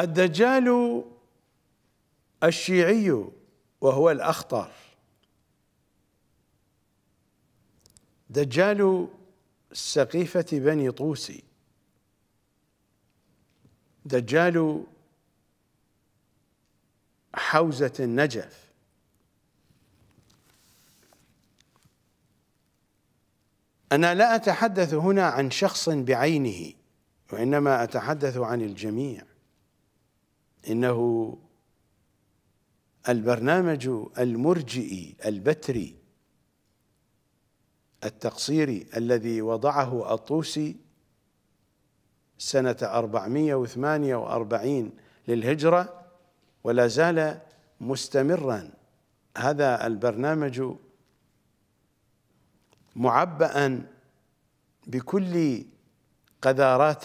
الدجال الشيعي وهو الأخطر. دجال سقيفة بني طوسي، دجال حوزة النجف، أنا لا أتحدث هنا عن شخص بعينه، وإنما أتحدث عن الجميع. إنه البرنامج المرجئي البتري التقصيري الذي وضعه الطوسي سنة 448 للهجرة ولا زال مستمرا. هذا البرنامج معبأ بكل قذارات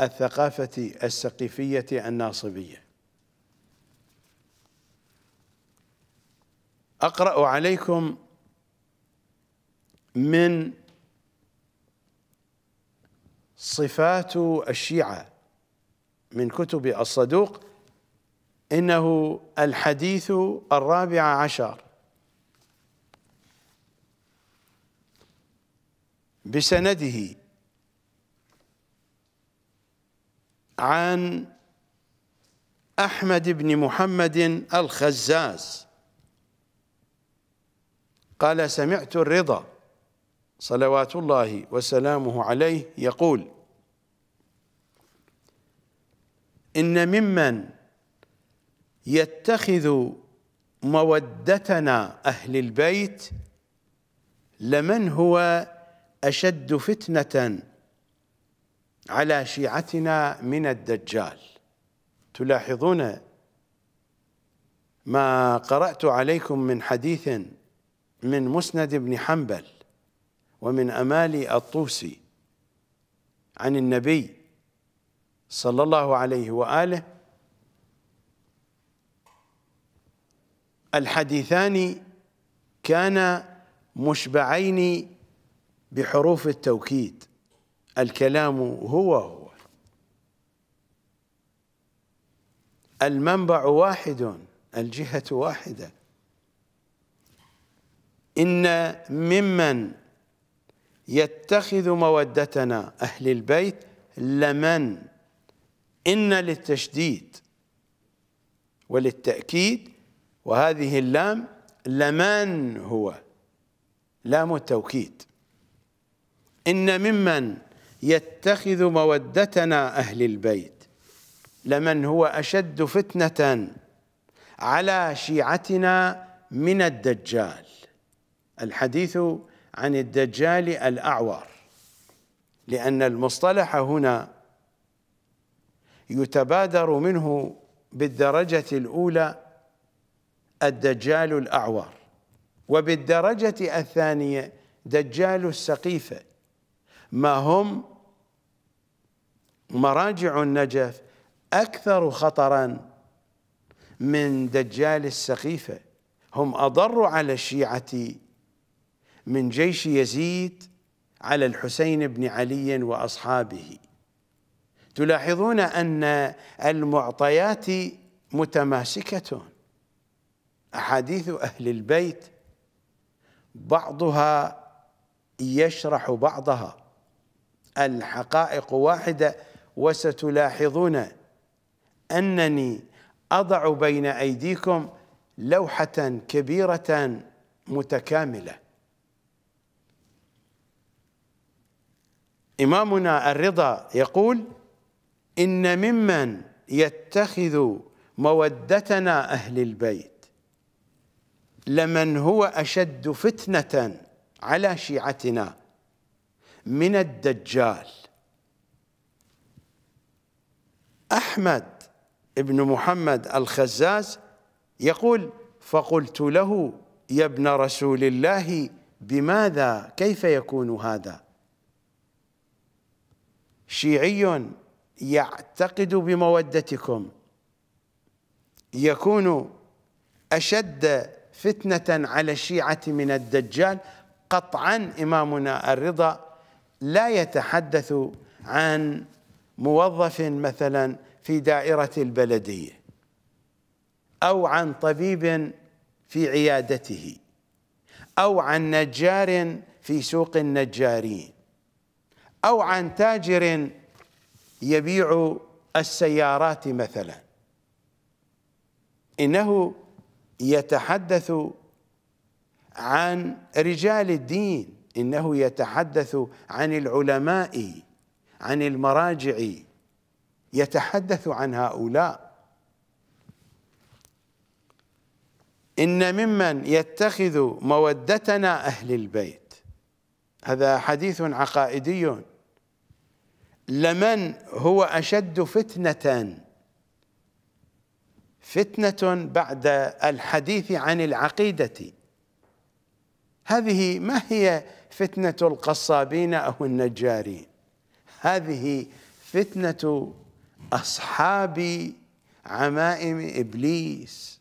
الثقافة السقيفية الناصبية. أقرأ عليكم من صفات الشيعة من كتب الصدوق، إنه الحديث 14 بسنده عن أحمد بن محمد الخزاز قال: سمعت الرضا صلوات الله وسلامه عليه يقول: إن ممن يتخذ مودتنا أهل البيت لمن هو أشد فتنة على شيعتنا من الدجال. تلاحظون ما قرأت عليكم من حديث من مسند بن حنبل ومن أمال الطوسي عن النبي صلى الله عليه وآله. الحديثان كانا مشبعين بحروف التوكيد، الكلام هو المنبع واحد، الجهة واحدة. إن ممن يتخذ مودتنا أهل البيت لمن، إن للتشديد وللتأكيد، وهذه اللام لمن هو لام التوكيد. إن ممن يتخذ مودتنا أهل البيت لمن هو أشد فتنة على شيعتنا من الدجال. الحديث عن الدجال الأعور، لأن المصطلح هنا يتبادر منه بالدرجة الأولى الدجال الأعور، وبالدرجة الثانية دجال السقيفة، ما هم مراجع النجف أكثر خطراً من دجال السقيفة. هم أضر على الشيعة من جيش يزيد على الحسين بن علي وأصحابه. تلاحظون أن المعطيات متماسكة، أحاديث أهل البيت بعضها يشرح بعضها، الحقائق واحدة. وستلاحظون أنني أضع بين أيديكم لوحة كبيرة متكاملة. إمامنا الرضا يقول: إن ممن يتخذ مودتنا أهل البيت لمن هو أشد فتنة على شيعتنا من الدجال. أحمد بن محمد الخزاز يقول: فقلت له: يا ابن رسول الله، بماذا؟ كيف يكون هذا؟ شيعي يعتقد بمودتكم يكون أشد فتنة على الشيعة من الدجال. قطعا إمامنا الرضا لا يتحدث عن موظف مثلا في دائرة البلدية أو عن طبيب في عيادته أو عن نجار في سوق النجارين أو عن تاجر يبيع السيارات مثلا، إنه يتحدث عن رجال الدين، إنه يتحدث عن العلماء، عن المراجع، يتحدث عن هؤلاء. إن ممن يتخذ مودتنا أهل البيت، هذا حديث عقائدي، لمن هو أشد فتنة بعد الحديث عن العقيدة. هذه ما هي فتنة القصابين أو النجارين، هذه فتنة أصحاب عمائم إبليس.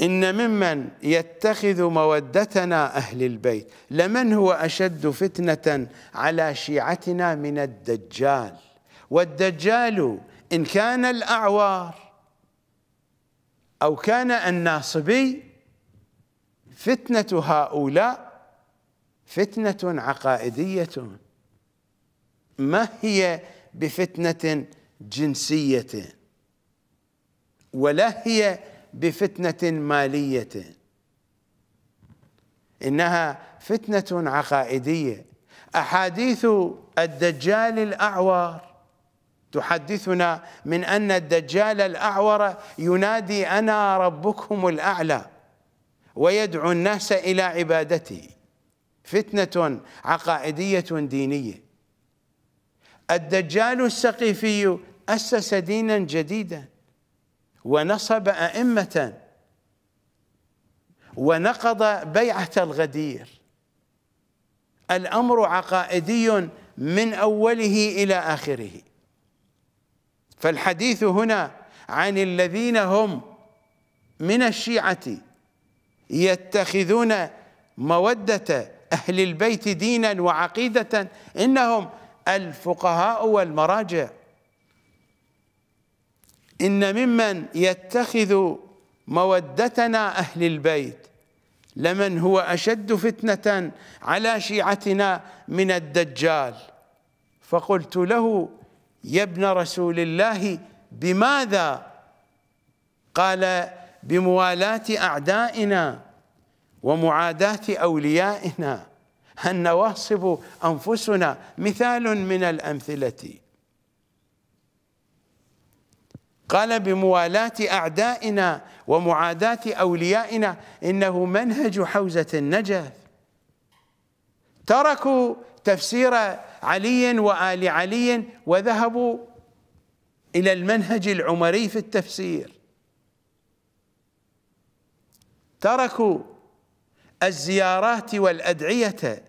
إن ممن يتخذ مودتنا أهل البيت لمن هو أشد فتنة على شيعتنا من الدجال، والدجال إن كان الأعوار أو كان الناصبي، فتنة هؤلاء فتنة عقائدية، ما هي بفتنة جنسية ولا هي بفتنة مالية، إنها فتنة عقائدية. أحاديث الدجال الأعور تحدثنا من أن الدجال الأعور ينادي أنا ربكم الأعلى ويدعو الناس إلى عبادته، فتنة عقائدية دينية. الدجال السقيفي أسس دينا جديدا ونصب أئمة ونقض بيعة الغدير، الأمر عقائدي من أوله إلى آخره. فالحديث هنا عن الذين هم من الشيعة يتخذون مودة أهل البيت دينا وعقيدة، إنهم الفقهاء والمراجع. إن ممن يتخذ مودتنا أهل البيت لمن هو أشد فتنة على شيعتنا من الدجال، فقلت له يا ابن رسول الله بماذا؟ قال بموالاة أعدائنا ومعاداة أوليائنا، هل نواصب أنفسنا؟ مثال من الأمثلة. قال بموالاة أعدائنا ومعاداة أوليائنا، إنه منهج حوزة النجف. تركوا تفسير علي وآل علي وذهبوا إلى المنهج العمري في التفسير، تركوا الزيارات والأدعية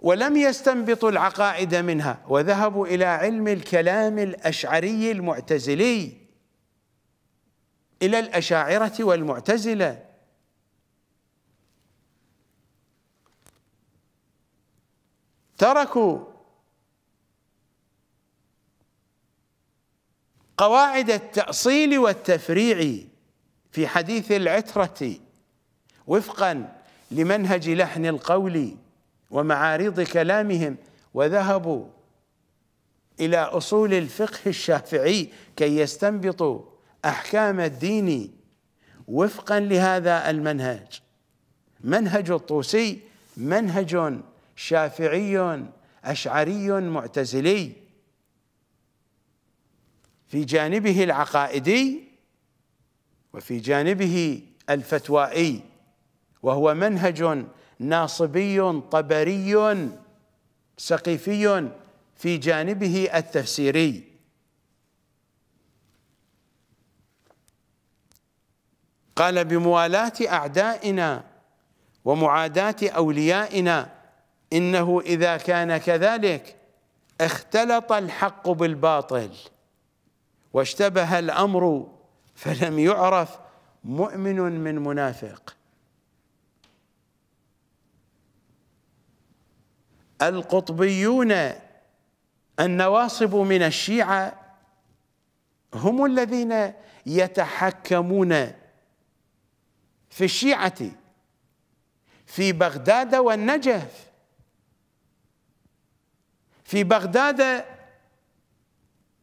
ولم يستنبطوا العقائد منها، وذهبوا إلى علم الكلام الأشعري المعتزلي، إلى الأشاعرة والمعتزلة. تركوا قواعد التأصيل والتفريع في حديث العترة وفقا لمنهج لحن القول ومعارض كلامهم، وذهبوا إلى أصول الفقه الشافعي كي يستنبطوا أحكام الدين وفقا لهذا المنهج. منهج الطوسي منهج شافعي أشعري معتزلي، في جانبه العقائدي وفي جانبه الفتوائي، وهو منهج ناصبي طبري سقيفي في جانبه التفسيري. قال بموالاة أعدائنا ومعاداة أوليائنا، إنه إذا كان كذلك اختلط الحق بالباطل واشتبه الأمر فلم يعرف مؤمن من منافق. القطبيون النواصب من الشيعة هم الذين يتحكمون في الشيعة في بغداد والنجف. في بغداد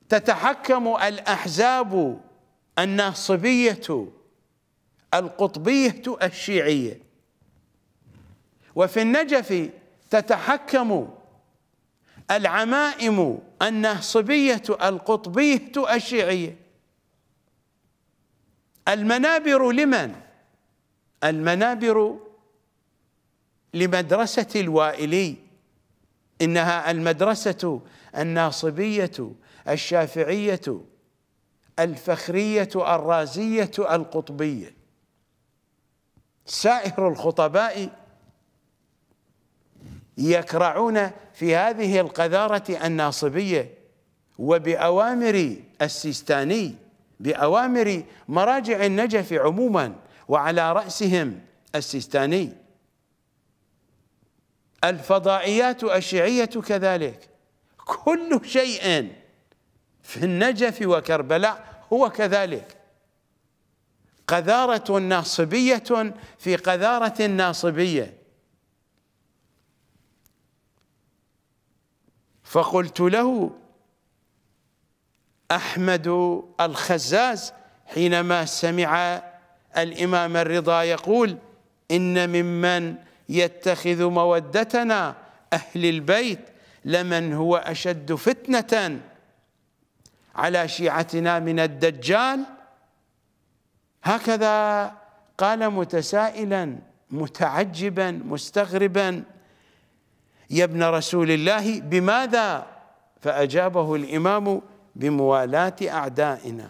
تتحكم الأحزاب الناصبية القطبية الشيعية، وفي النجف تتحكم العمائم الناصبية القطبية الشيعية. المنابر لمن؟ المنابر لمدرسة الوائلي، إنها المدرسة الناصبية الشافعية الفخرية الرازية القطبية. سائر الخطباء يكرعون في هذه القذارة الناصبية وبأوامر السيستاني، بأوامر مراجع النجف عموما، وعلى رأسهم السيستاني. الفضائيات الشيعية كذلك، كل شيء في النجف وكربلاء هو كذلك، قذارة ناصبية في قذارة ناصبية. فقلت له أحمد الخزاز حينما سمع الإمام الرضا يقول إن ممن يتخذ مودتنا أهل البيت لمن هو أشد فتنة على شيعتنا من الدجال، هكذا قال متسائلا متعجبا مستغربا: يا ابن رسول الله بماذا؟ فأجابه الإمام: بموالاة أعدائنا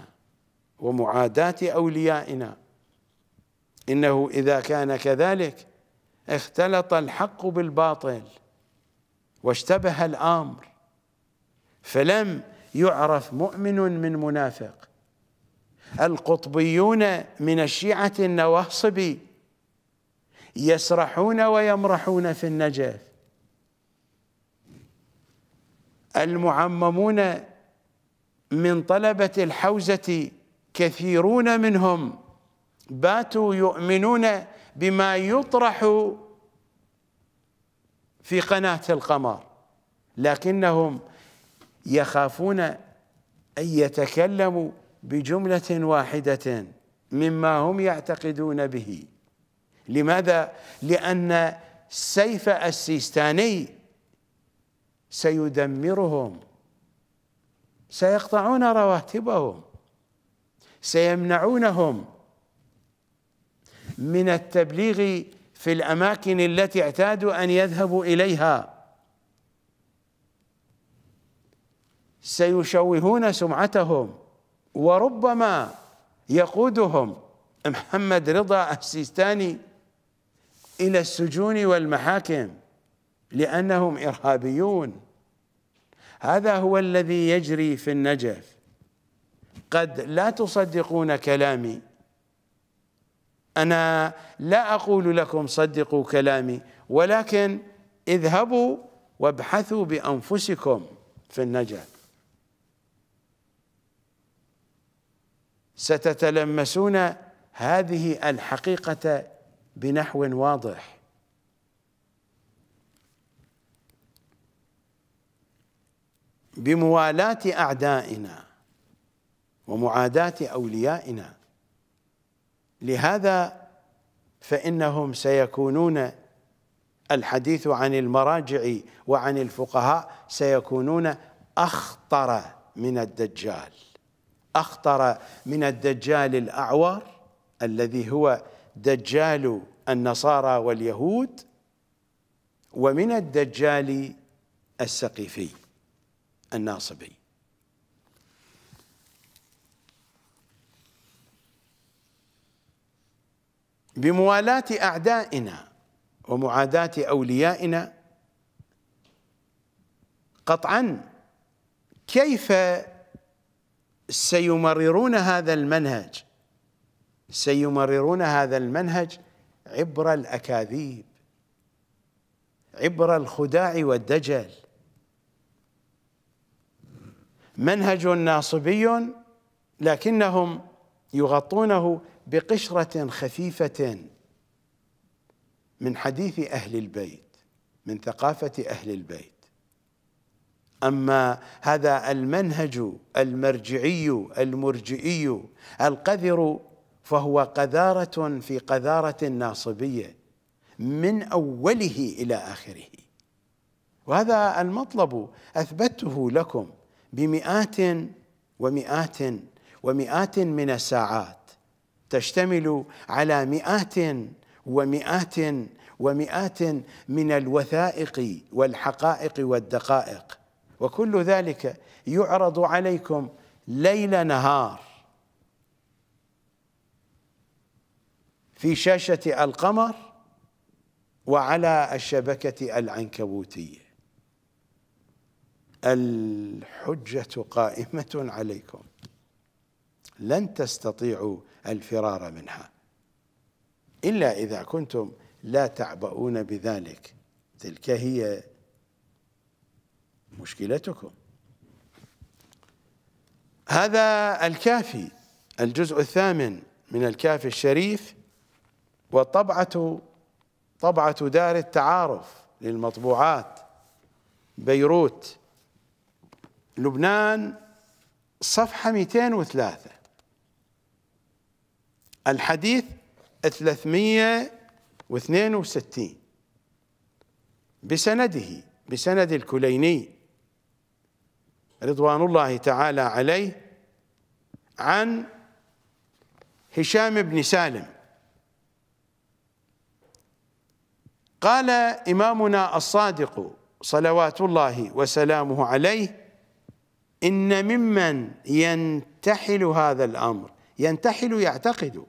ومعاداة أوليائنا، إنه إذا كان كذلك اختلط الحق بالباطل واشتبه الأمر، فلم يعرف مؤمن من منافق. القطبيون من الشيعة النواصب يسرحون ويمرحون في النجف، المعممون من طلبة الحوزة كثيرون منهم باتوا يؤمنون بما يطرح في قناة القمر، لكنهم يخافون أن يتكلموا بجملة واحدة مما هم يعتقدون به. لماذا؟ لأن سيف السيستاني سيدمرهم، سيقطعون رواتبهم، سيمنعونهم من التبليغ في الأماكن التي اعتادوا أن يذهبوا إليها، سيشوهون سمعتهم، وربما يقودهم محمد رضا السيستاني إلى السجون والمحاكم لأنهم إرهابيون. هذا هو الذي يجري في النجف. قد لا تصدقون كلامي، أنا لا أقول لكم صدقوا كلامي، ولكن اذهبوا وابحثوا بأنفسكم في النجف، ستتلمسون هذه الحقيقة بنحو واضح. بموالاة أعدائنا ومعاداة أوليائنا، لهذا فإنهم سيكونون، الحديث عن المراجع وعن الفقهاء، سيكونون أخطر من الدجال، أخطر من الدجال الأعور الذي هو دجال النصارى واليهود، ومن الدجال السقيفي الناصبي. بموالاة أعدائنا ومعاداة أوليائنا، قطعا كيف سيمررون هذا المنهج؟ سيمررون هذا المنهج عبر الأكاذيب، عبر الخداع والدجل، منهج ناصبي لكنهم يغطونه بقشرة خفيفة من حديث أهل البيت، من ثقافة أهل البيت. أما هذا المنهج المرجعي المرجئي القذر فهو قذارة في قذارة ناصبية من أوله إلى آخره. وهذا المطلب أثبته لكم بمئات ومئات ومئات من الساعات، تشتمل على مئات ومئات ومئات من الوثائق والحقائق والدقائق، وكل ذلك يعرض عليكم ليل نهار في شاشة القمر وعلى الشبكة العنكبوتية. الحجة قائمة عليكم، لن تستطيعوا الفرار منها إلا إذا كنتم لا تعبؤون بذلك. تلك هي مشكلتكم. هذا الكافي الجزء الثامن من الكافي الشريف، وطبعة دار التعارف للمطبوعات بيروت لبنان، صفحة 203، الحديث 362، بسند الكليني رضوان الله تعالى عليه عن هشام بن سالم قال إمامنا الصادق صلوات الله وسلامه عليه: إن ممن ينتحل هذا الأمر، ينتحل يعتقد،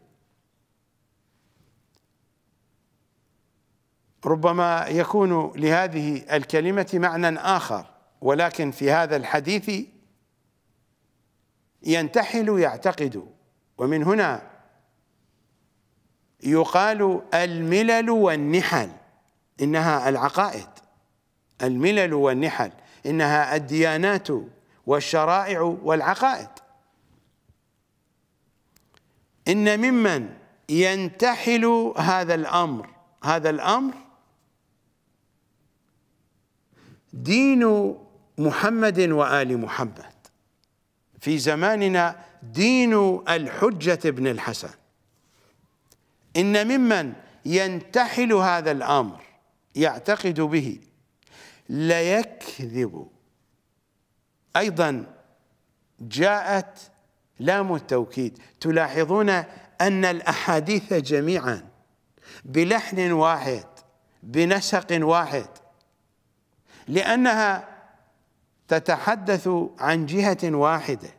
ربما يكون لهذه الكلمة معنى آخر، ولكن في هذا الحديث ينتحل يعتقد، ومن هنا يقال الملل والنحل إنها العقائد، الملل والنحل إنها الديانات والشرائع والعقائد. إن ممن ينتحل هذا الأمر، هذا الأمر دين محمد وآل محمد، في زماننا دين الحجة بن الحسن. إن ممن ينتحل هذا الأمر يعتقد به ليكذب. أيضا جاءت لام التوكيد، تلاحظون أن الأحاديث جميعا بلحن واحد بنسق واحد، لأنها تتحدث عن جهة واحدة،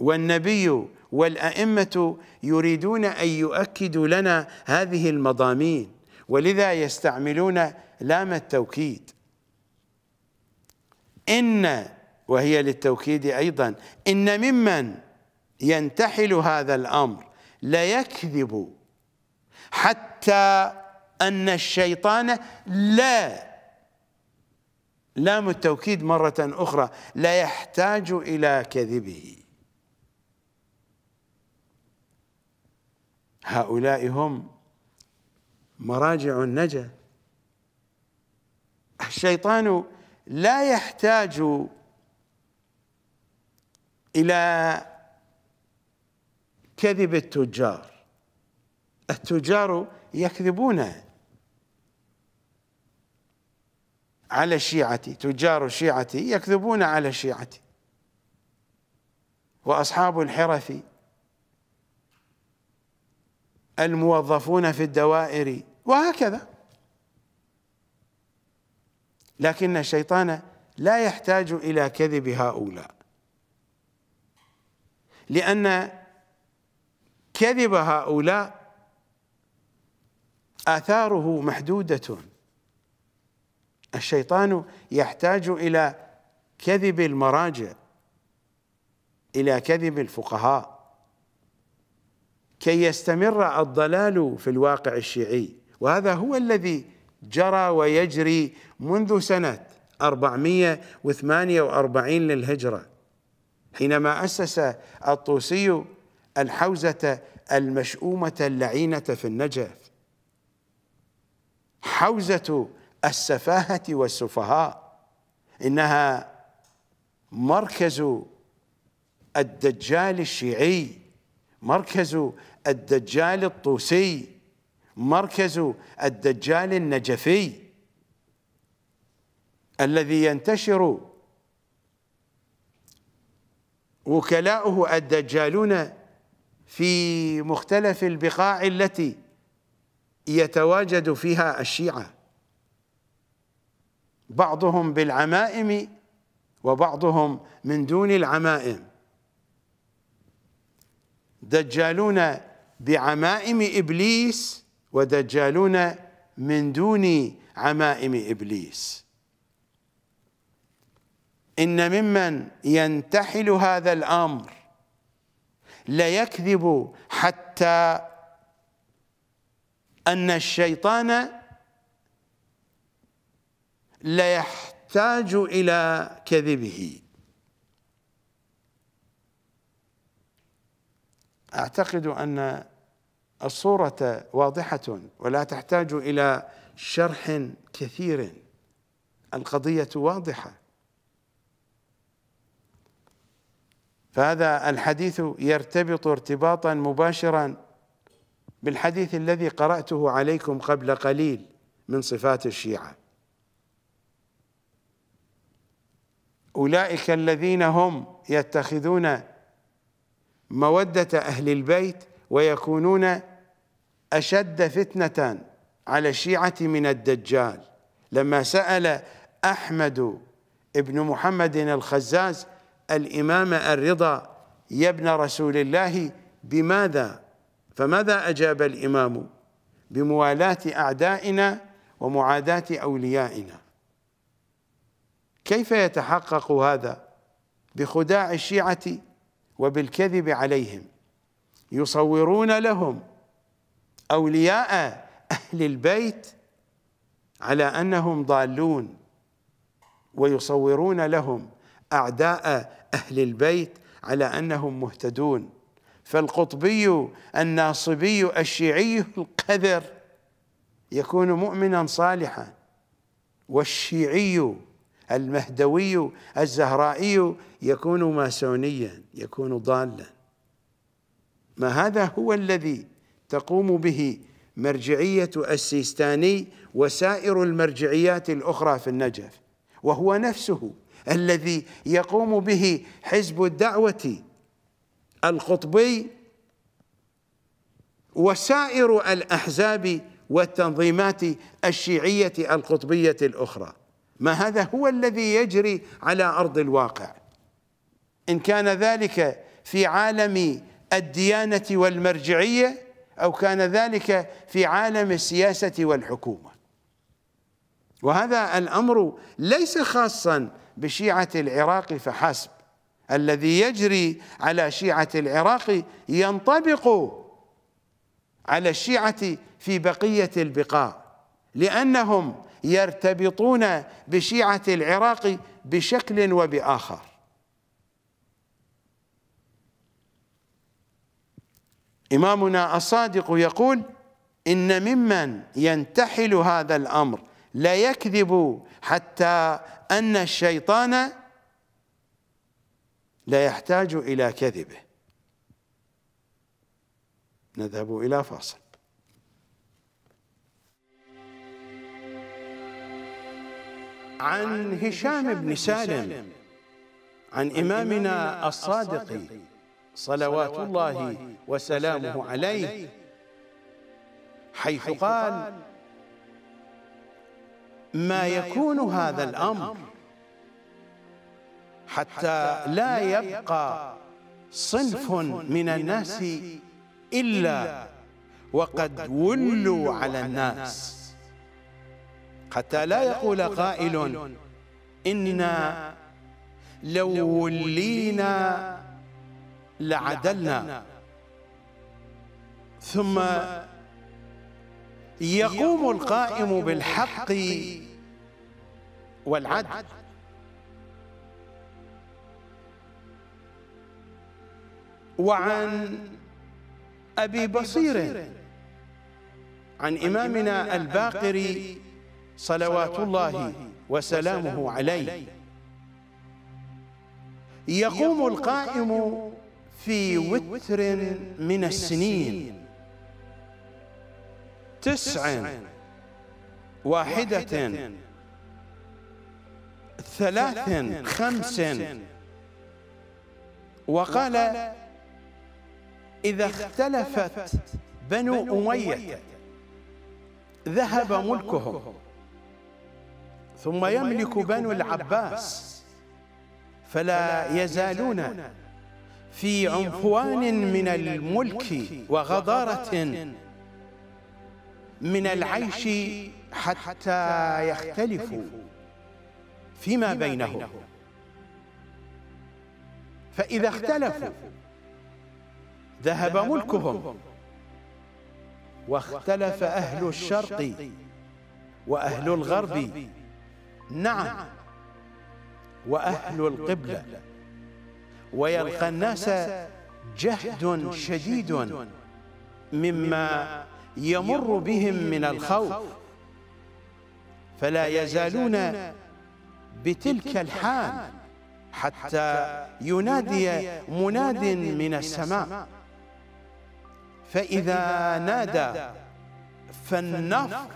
والنبي والأئمة يريدون أن يؤكدوا لنا هذه المضامين، ولذا يستعملون لام التوكيد. إن، وهي للتوكيد أيضا، إن ممن ينتحل هذا الأمر ليكذب حتى أن الشيطان، لا، لام التوكيد مرة أخرى، لا يحتاج إلى كذبه. هؤلاء هم مراجع النجا. الشيطان لا يحتاج إلى كذب التجار، التجار يكذبون على الشيعة، تجار الشيعة يكذبون على الشيعة، وأصحاب الحرف، الموظفون في الدوائر، وهكذا. لكن الشيطان لا يحتاج إلى كذب هؤلاء، لأن كذب هؤلاء آثاره محدودة. الشيطان يحتاج إلى كذب المراجع، إلى كذب الفقهاء، كي يستمر الضلال في الواقع الشيعي، وهذا هو الذي جرى ويجري منذ سنة 448 للهجرة، حينما أسس الطوسي الحوزة المشؤومة اللعينة في النجف، حوزة السفاهة والسفهاء، إنها مركز الدجال الشيعي، مركز الدجال الطوسي، مركز الدجال النجفي الذي ينتشر وكلاؤه الدجالون في مختلف البقاع التي يتواجد فيها الشيعة، بعضهم بالعمائم وبعضهم من دون العمائم، دجالون بعمائم إبليس ودجالون من دون عمائم إبليس. إن ممن ينتحل هذا الأمر ليكذب حتى أن الشيطان ليحتاج إلى كذبه. أعتقد أن الصورة واضحة ولا تحتاج إلى شرح كثير، القضية واضحة. فهذا الحديث يرتبط ارتباطا مباشرا بالحديث الذي قرأته عليكم قبل قليل من صفات الشيعة. أولئك الذين هم يتخذون مودة أهل البيت ويكونون أشد فتنة على الشيعة من الدجال. لما سأل أحمد بن محمد الخزاز الإمام الرضا يا ابن رسول الله بماذا، فماذا أجاب الإمام؟ بموالاة أعدائنا ومعاداة أوليائنا. كيف يتحقق هذا؟ بخداع الشيعة وبالكذب عليهم. يصورون لهم أولياء أهل البيت على أنهم ضالون، ويصورون لهم أعداء أهل البيت على أنهم مهتدون. فالقطبي الناصبي الشيعي القذر يكون مؤمنا صالحا، والشيعي المهدوي الزهرائي يكون ماسونيا، يكون ضالا. ما هذا هو الذي تقوم به مرجعية السيستاني وسائر المرجعيات الأخرى في النجف، وهو نفسه الذي يقوم به حزب الدعوة القطبي وسائر الأحزاب والتنظيمات الشيعية القطبية الأخرى. ما هذا هو الذي يجري على أرض الواقع، إن كان ذلك في عالم الديانة والمرجعية أو كان ذلك في عالم السياسة والحكومة. وهذا الأمر ليس خاصا بشيعة العراق فحسب، الذي يجري على شيعة العراق ينطبق على الشيعة في بقية البقاع، لأنهم يرتبطون بشيعة العراق بشكل وبآخر. إمامنا الصادق يقول إن ممن ينتحل هذا الأمر لا يكذب حتى أن الشيطان لا يحتاج إلى كذبه. نذهب إلى فاصل. عن هشام بن سالم عن إمامنا الصادق صلوات الله وسلامه عليه حيث قال: ما يكون هذا الأمر حتى لا يبقى صنف من الناس إلا وقد ولوا على الناس، حتى لا يقول قائل إننا لو ولينا لعدلنا، ثم يقوم القائم بالحق والعدل. وعن أبي بصير عن إمامنا الباقري صلوات الله وسلامه عليه: يقوم القائم في وتر من السنين 9 1 3 5. وقال: إذا اختلفت بنو أمية ذهب ملكهم، ثم يملك بنو العباس فلا يزالون في عنفوان من الملك وغضارة من العيش حتى يختلفوا فيما بينهم، فإذا اختلفوا ذهب ملكهم. واختلف أهل الشرق وأهل الغرب، نعم وأهل القبلة، ويلقى الناس جهد شديد مما يمر بهم من الخوف، فلا يزالون بتلك الحال حتى ينادي مناد من السماء، فإذا نادى فالنفر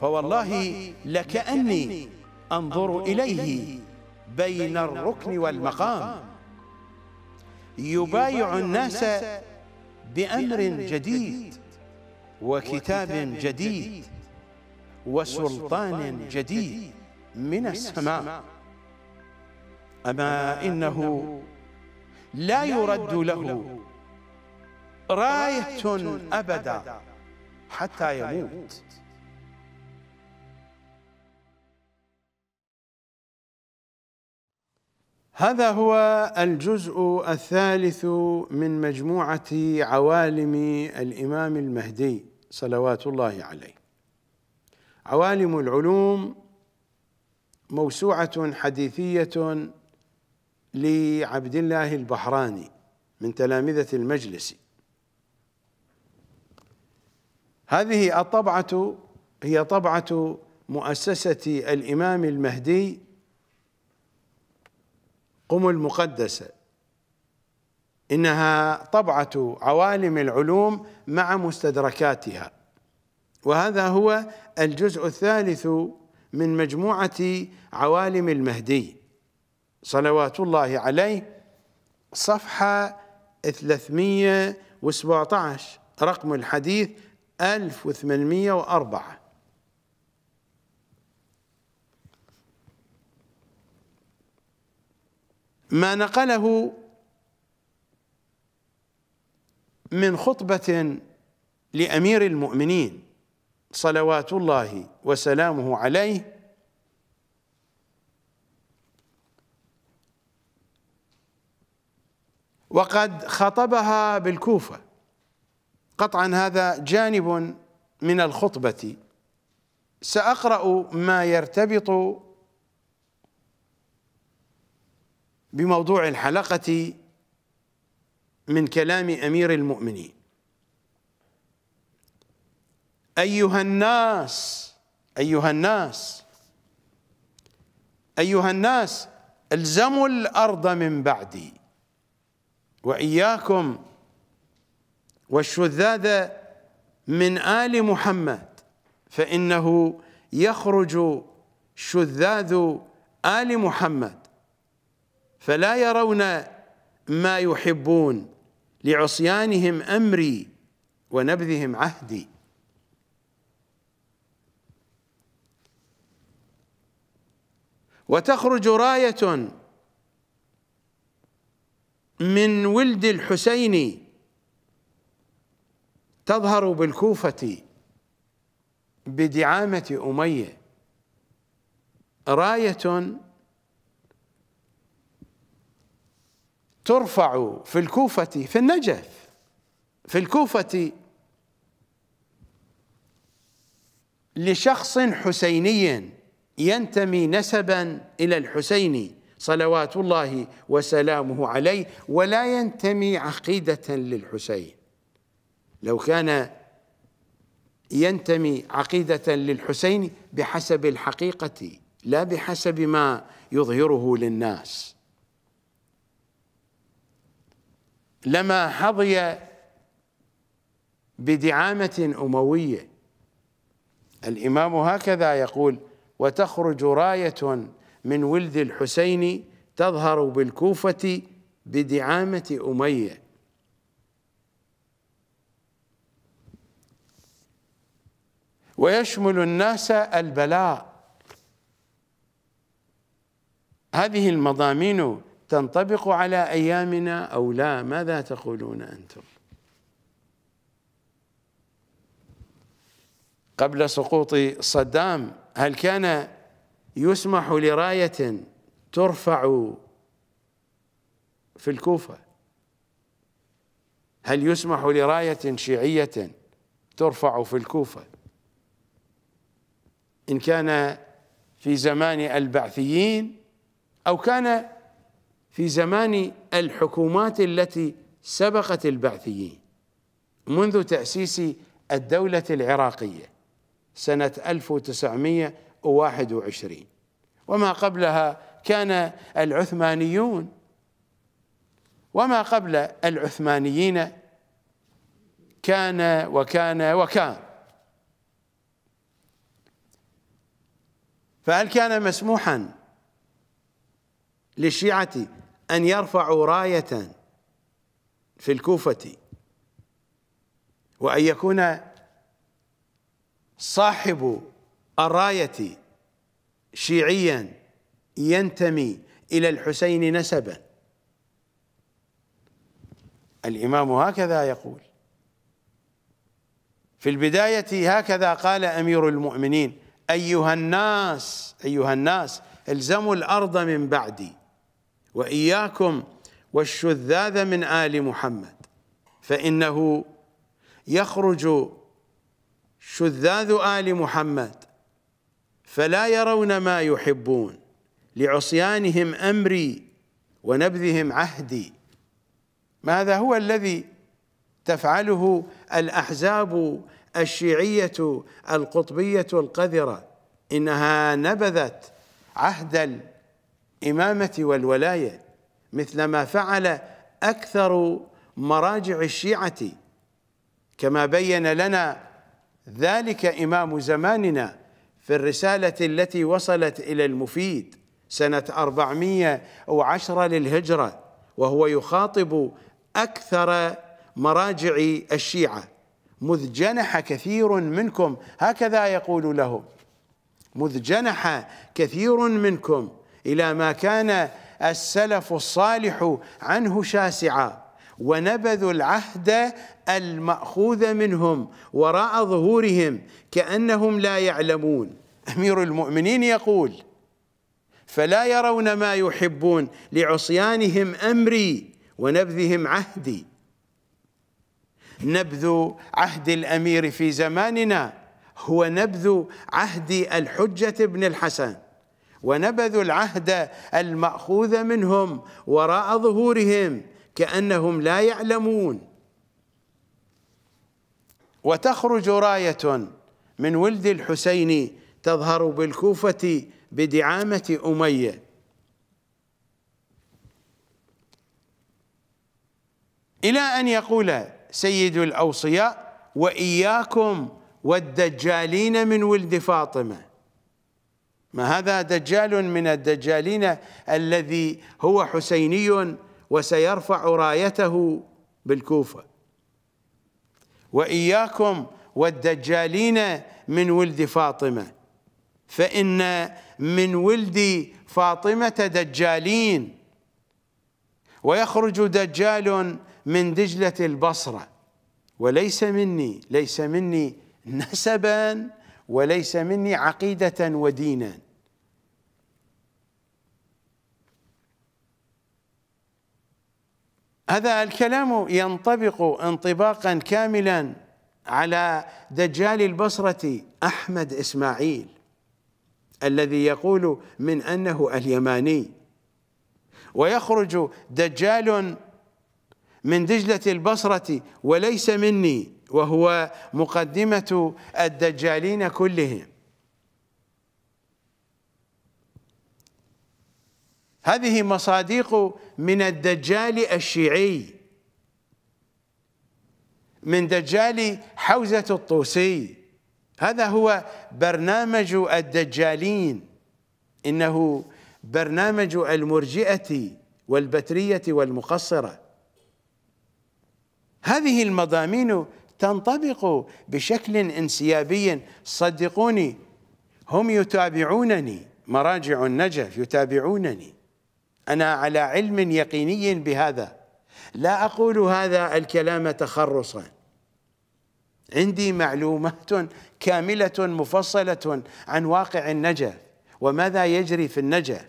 فوالله لكأني أنظر إليه بين الركن والمقام، يبايع الناس بأمر جديد وكتاب جديد وسلطان جديد من السماء. أما إنه لا يرد له راية أبدا حتى يموت. هذا هو الجزء 3 من مجموعة عوالم الإمام المهدي صلوات الله عليه. عوالم العلوم موسوعة حديثية لعبد الله البحراني من تلامذة المجلسي. هذه الطبعة هي طبعة مؤسسة الإمام المهدي قم المقدسة، إنها طبعة عوالم العلوم مع مستدركاتها، وهذا هو الجزء 3 من مجموعة عوالم المهدي صلوات الله عليه، صفحة 317، رقم الحديث 1804. ما نقله من خطبة لأمير المؤمنين صلوات الله وسلامه عليه وقد خطبها بالكوفة. قطعا هذا جانب من الخطبة، سأقرأ ما يرتبط بموضوع الحلقة من كلام أمير المؤمنين: أيها الناس الزموا الأرض من بعدي، وإياكم والشذاذ من آل محمد، فإنه يخرج شذاذ آل محمد فلا يرون ما يحبون لعصيانهم أمري ونبذهم عهدي. وتخرج راية من ولد الحسين تظهر بالكوفة بدعامة أمية، راية ترفع في الكوفة، في النجف، في الكوفة لشخص حسيني ينتمي نسبا إلى الحسيني صلوات الله وسلامه عليه ولا ينتمي عقيدة للحسين. لو كان ينتمي عقيدة للحسين بحسب الحقيقة لا بحسب ما يظهره للناس لما حظي بدعامة أموية. الإمام هكذا يقول: وتخرج راية من ولد الحسين تظهر بالكوفة بدعامة أمية. ويشمل الناس البلاء. هذه المضامين تنطبق على أيامنا أو لا؟ ماذا تقولون أنتم؟ قبل سقوط صدام هل كان يسمح لراية ترفع في الكوفة؟ هل يسمح لراية شيعية ترفع في الكوفة؟ إن كان في زمان البعثيين أو كان في زمان الحكومات التي سبقت البعثيين منذ تأسيس الدولة العراقية سنة 1921 وما قبلها كان العثمانيون، وما قبل العثمانيين كان وكان وكان. فهل كان مسموحا للشيعة أن يرفعوا راية في الكوفة وأن يكون صاحب الراية شيعيا ينتمي إلى الحسين نسبا؟ الإمام هكذا يقول. في البداية هكذا قال أمير المؤمنين: أيها الناس الزموا الأرض من بعدي وإياكم والشذاذ من آل محمد، فإنه يخرج شذاذ آل محمد فلا يرون ما يحبون لعصيانهم أمري ونبذهم عهدي. ماذا هو الذي تفعله الأحزاب الشيعية القطبية القذرة؟ إنها نبذت عهد الإمامة والولاية مثلما فعل أكثر مراجع الشيعة كما بين لنا ذلك إمام زماننا في الرسالة التي وصلت إلى المفيد سنة 410 للهجرة وهو يخاطب أكثر مراجع الشيعة: مذ جنح كثير منكم، هكذا يقول لهم، مذ جنح كثير منكم إلى ما كان السلف الصالح عنه شاسعا ونبذوا العهد المأخوذ منهم وراء ظهورهم كأنهم لا يعلمون. أمير المؤمنين يقول: فلا يرون ما يحبون لعصيانهم أمري ونبذهم عهدي. نبذ عهد الأمير في زماننا هو نبذ عهد الحجة بن الحسن، ونبذوا العهد المأخوذ منهم وراء ظهورهم كأنهم لا يعلمون. وتخرج راية من ولد الحسين تظهر بالكوفة بدعامة أمية. إلى أن يقول سيد الأوصياء: وإياكم والدجالين من ولد فاطمة. ما هذا دجال من الدجالين الذي هو حسيني وسيرفع رايته بالكوفة. وإياكم والدجالين من ولد فاطمة، فإن من ولد فاطمة دجالين. ويخرج دجال من دجلة البصرة وليس مني نسبا وليس مني عقيدة ودينا. هذا الكلام ينطبق انطباقا كاملا على دجال البصرة أحمد إسماعيل الذي يقول من أنه اليماني، ويخرج دجال من دجلة البصرة وليس مني، وهو مقدمة الدجالين كلهم. هذه مصادق من الدجال الشيعي، من دجال حوزة الطوسي. هذا هو برنامج الدجالين، إنه برنامج المرجئة والبترية والمقصرة. هذه المضامين تنطبق بشكل انسيابي، صدقوني هم يتابعونني، مراجع النجف يتابعونني، أنا على علم يقيني بهذا، لا أقول هذا الكلام تخرصا، عندي معلومات كاملة مفصلة عن واقع النجف وماذا يجري في النجف.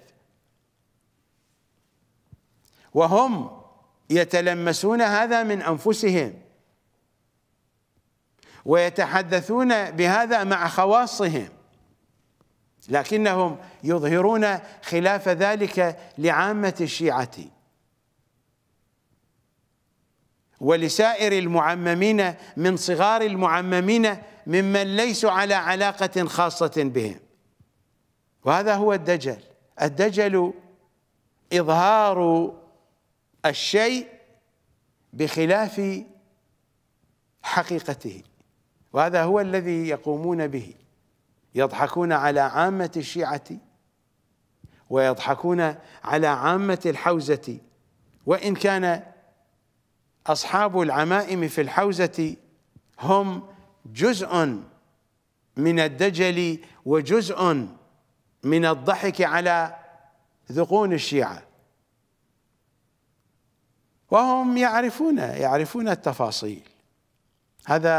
وهم يتلمسون هذا من أنفسهم ويتحدثون بهذا مع خواصهم، لكنهم يظهرون خلاف ذلك لعامة الشيعة ولسائر المعممين من صغار المعممين ممن ليسوا على علاقة خاصة بهم. وهذا هو الدجل. الدجل إظهار الشيء بخلاف حقيقته، وهذا هو الذي يقومون به، يضحكون على عامة الشيعة ويضحكون على عامة الحوزة، وإن كان أصحاب العمائم في الحوزة هم جزء من الدجل وجزء من الضحك على ذقون الشيعة، وهم يعرفون التفاصيل. هذا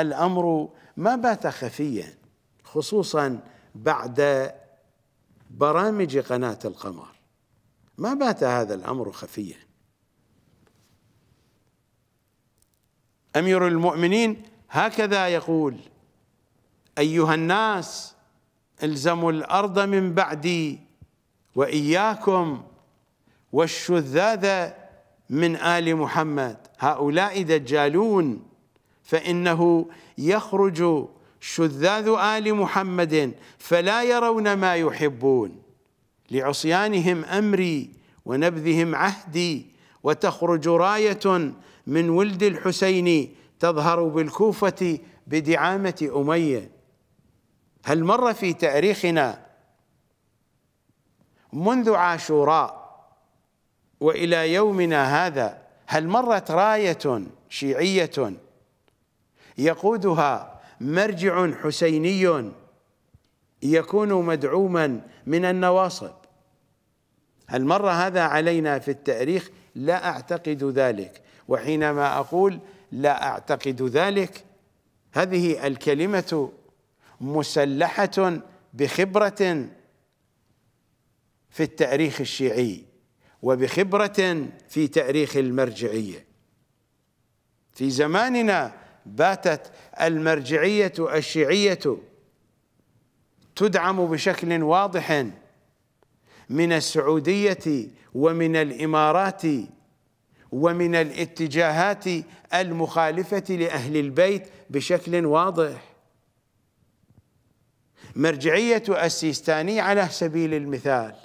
الأمر ما بات خفيا، خصوصا بعد برامج قناة القمر، ما بات هذا الأمر خفيا. أمير المؤمنين هكذا يقول: أيها الناس، الزموا الأرض من بعدي وإياكم والشذاذ من آل محمد، هؤلاء دجالون، فإنه يخرج شذاذ آل محمد فلا يرون ما يحبون، لعصيانهم أمري ونبذهم عهدي، وتخرج راية من ولد الحسين تظهر بالكوفة بدعامة أمية. هل مر في تاريخنا منذ عاشوراء وإلى يومنا هذا، هل مرت راية شيعية يقودها مرجع حسيني يكون مدعوما من النواصب؟ هل مر هذا علينا في التاريخ؟ لا أعتقد ذلك. وحينما أقول لا أعتقد ذلك، هذه الكلمة مسلحة بخبرة في التاريخ الشيعي وبخبرة في تاريخ المرجعية. في زماننا باتت المرجعية الشيعية تدعم بشكل واضح من السعودية ومن الإمارات ومن الاتجاهات المخالفة لأهل البيت بشكل واضح. مرجعية السيستاني على سبيل المثال،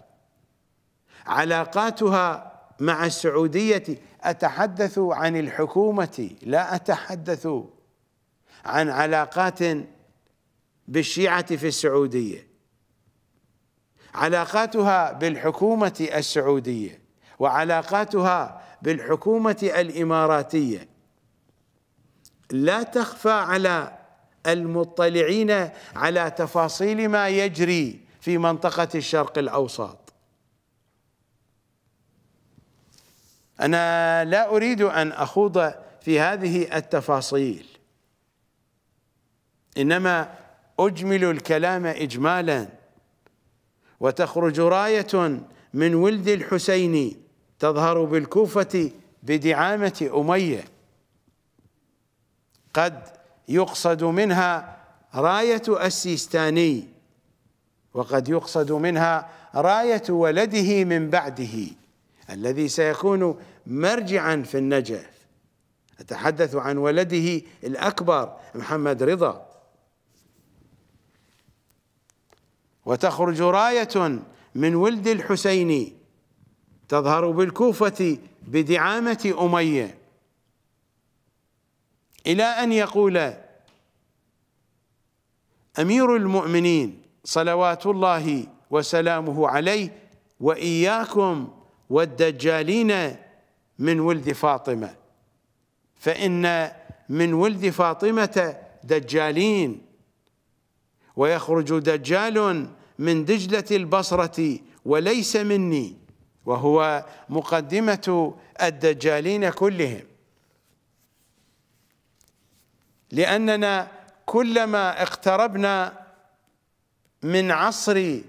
علاقاتها مع السعودية، أتحدث عن الحكومة، لا أتحدث عن علاقات بالشيعة في السعودية، علاقاتها بالحكومة السعودية وعلاقاتها بالحكومة الإماراتية لا تخفى على المطلعين على تفاصيل ما يجري في منطقة الشرق الأوسط. أنا لا أريد أن أخوض في هذه التفاصيل، إنما أجمل الكلام إجمالا. وتخرج راية من ولد الحسين تظهر بالكوفة بدعامة أمية، قد يقصد منها راية السيستاني، وقد يقصد منها راية ولده من بعده الذي سيكون مرجعا في النجف. أتحدث عن ولده الأكبر محمد رضا. وتخرج راية من ولد الحسيني تظهر بالكوفة بدعامة أمية، إلى أن يقول أمير المؤمنين صلوات الله وسلامه عليه: وإياكم والدجالين من ولد فاطمة، فإن من ولد فاطمة دجالين. ويخرج دجال من دجلة البصرة وليس مني، وهو مقدمة الدجالين كلهم، لأننا كلما اقتربنا من عصر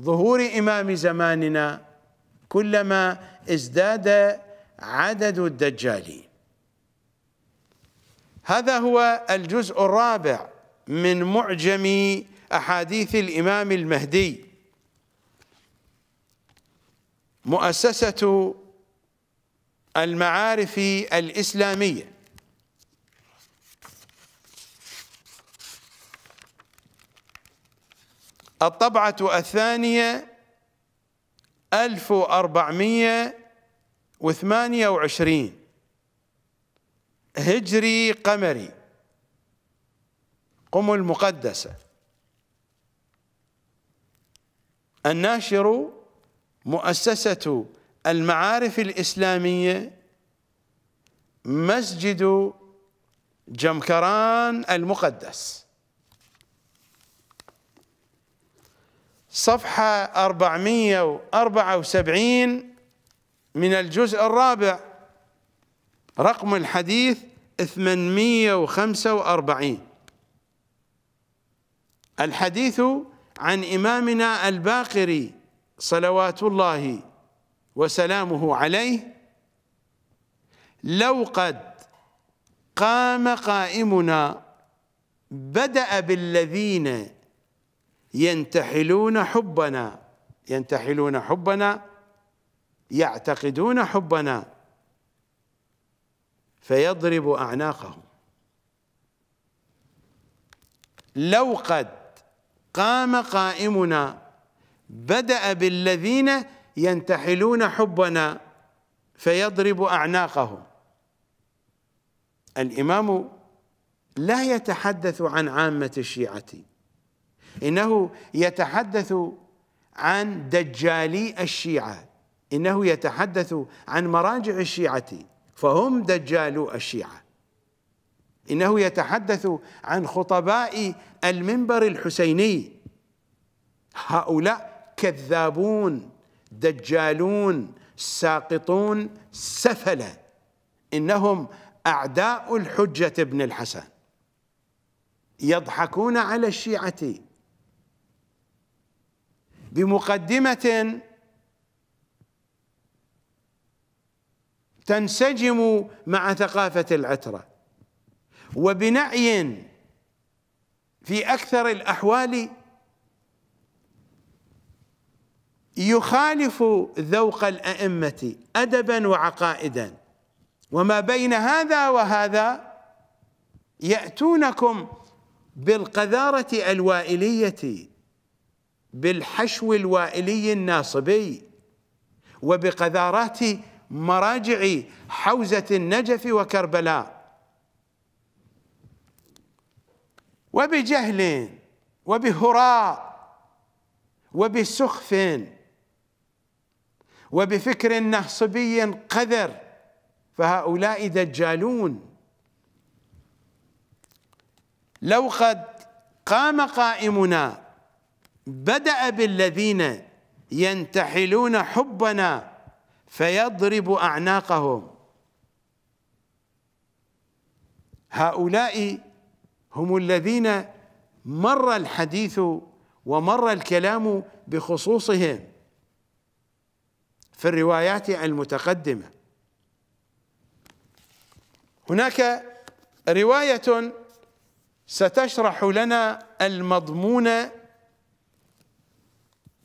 ظهور إمام زماننا كلما ازداد عدد الدجالين. هذا هو الجزء الرابع من معجم أحاديث الإمام المهدي. مؤسسة المعارف الإسلامية الطبعة الثانية 1428 هجري قمري، قم المقدسة. الناشر مؤسسة المعارف الإسلامية مسجد جمكران المقدس، صفحة 474 من الجزء الرابع، رقم الحديث 845. الحديث عن إمامنا الباقري صلوات الله وسلامه عليه: لو قد قام قائمنا بدأ بالذين ينتحلون حبنا، يعتقدون حبنا، فيضرب أعناقهم. لو قد قام قائمنا بدأ بالذين ينتحلون حبنا فيضرب أعناقهم. الإمام لا يتحدث عن عامة الشيعة، إنه يتحدث عن دجالي الشيعة، إنه يتحدث عن مراجع الشيعة فهم دجالو الشيعة، إنه يتحدث عن خطباء المنبر الحسيني، هؤلاء كذابون دجالون ساقطون سفلة، إنهم أعداء الحجة ابن الحسن، يضحكون على الشيعة. بمقدمة تنسجم مع ثقافة العترة، وبنعي في أكثر الأحوال يخالف ذوق الأئمة أدبا وعقائدا. وما بين هذا وهذا يأتونكم بالقذارة الوائلية، بالحشو الوائلي الناصبي، وبقذارات مراجع حوزة النجف وكربلاء، وبجهل وبهراء وبسخف وبفكر نهصبي قذر، فهؤلاء دجالون. لو قد قام قائمنا بدأ بالذين ينتحلون حبنا فيضرب أعناقهم، هؤلاء هم الذين مر الحديث ومر الكلام بخصوصهم في الروايات المتقدمة. هناك رواية ستشرح لنا المضمون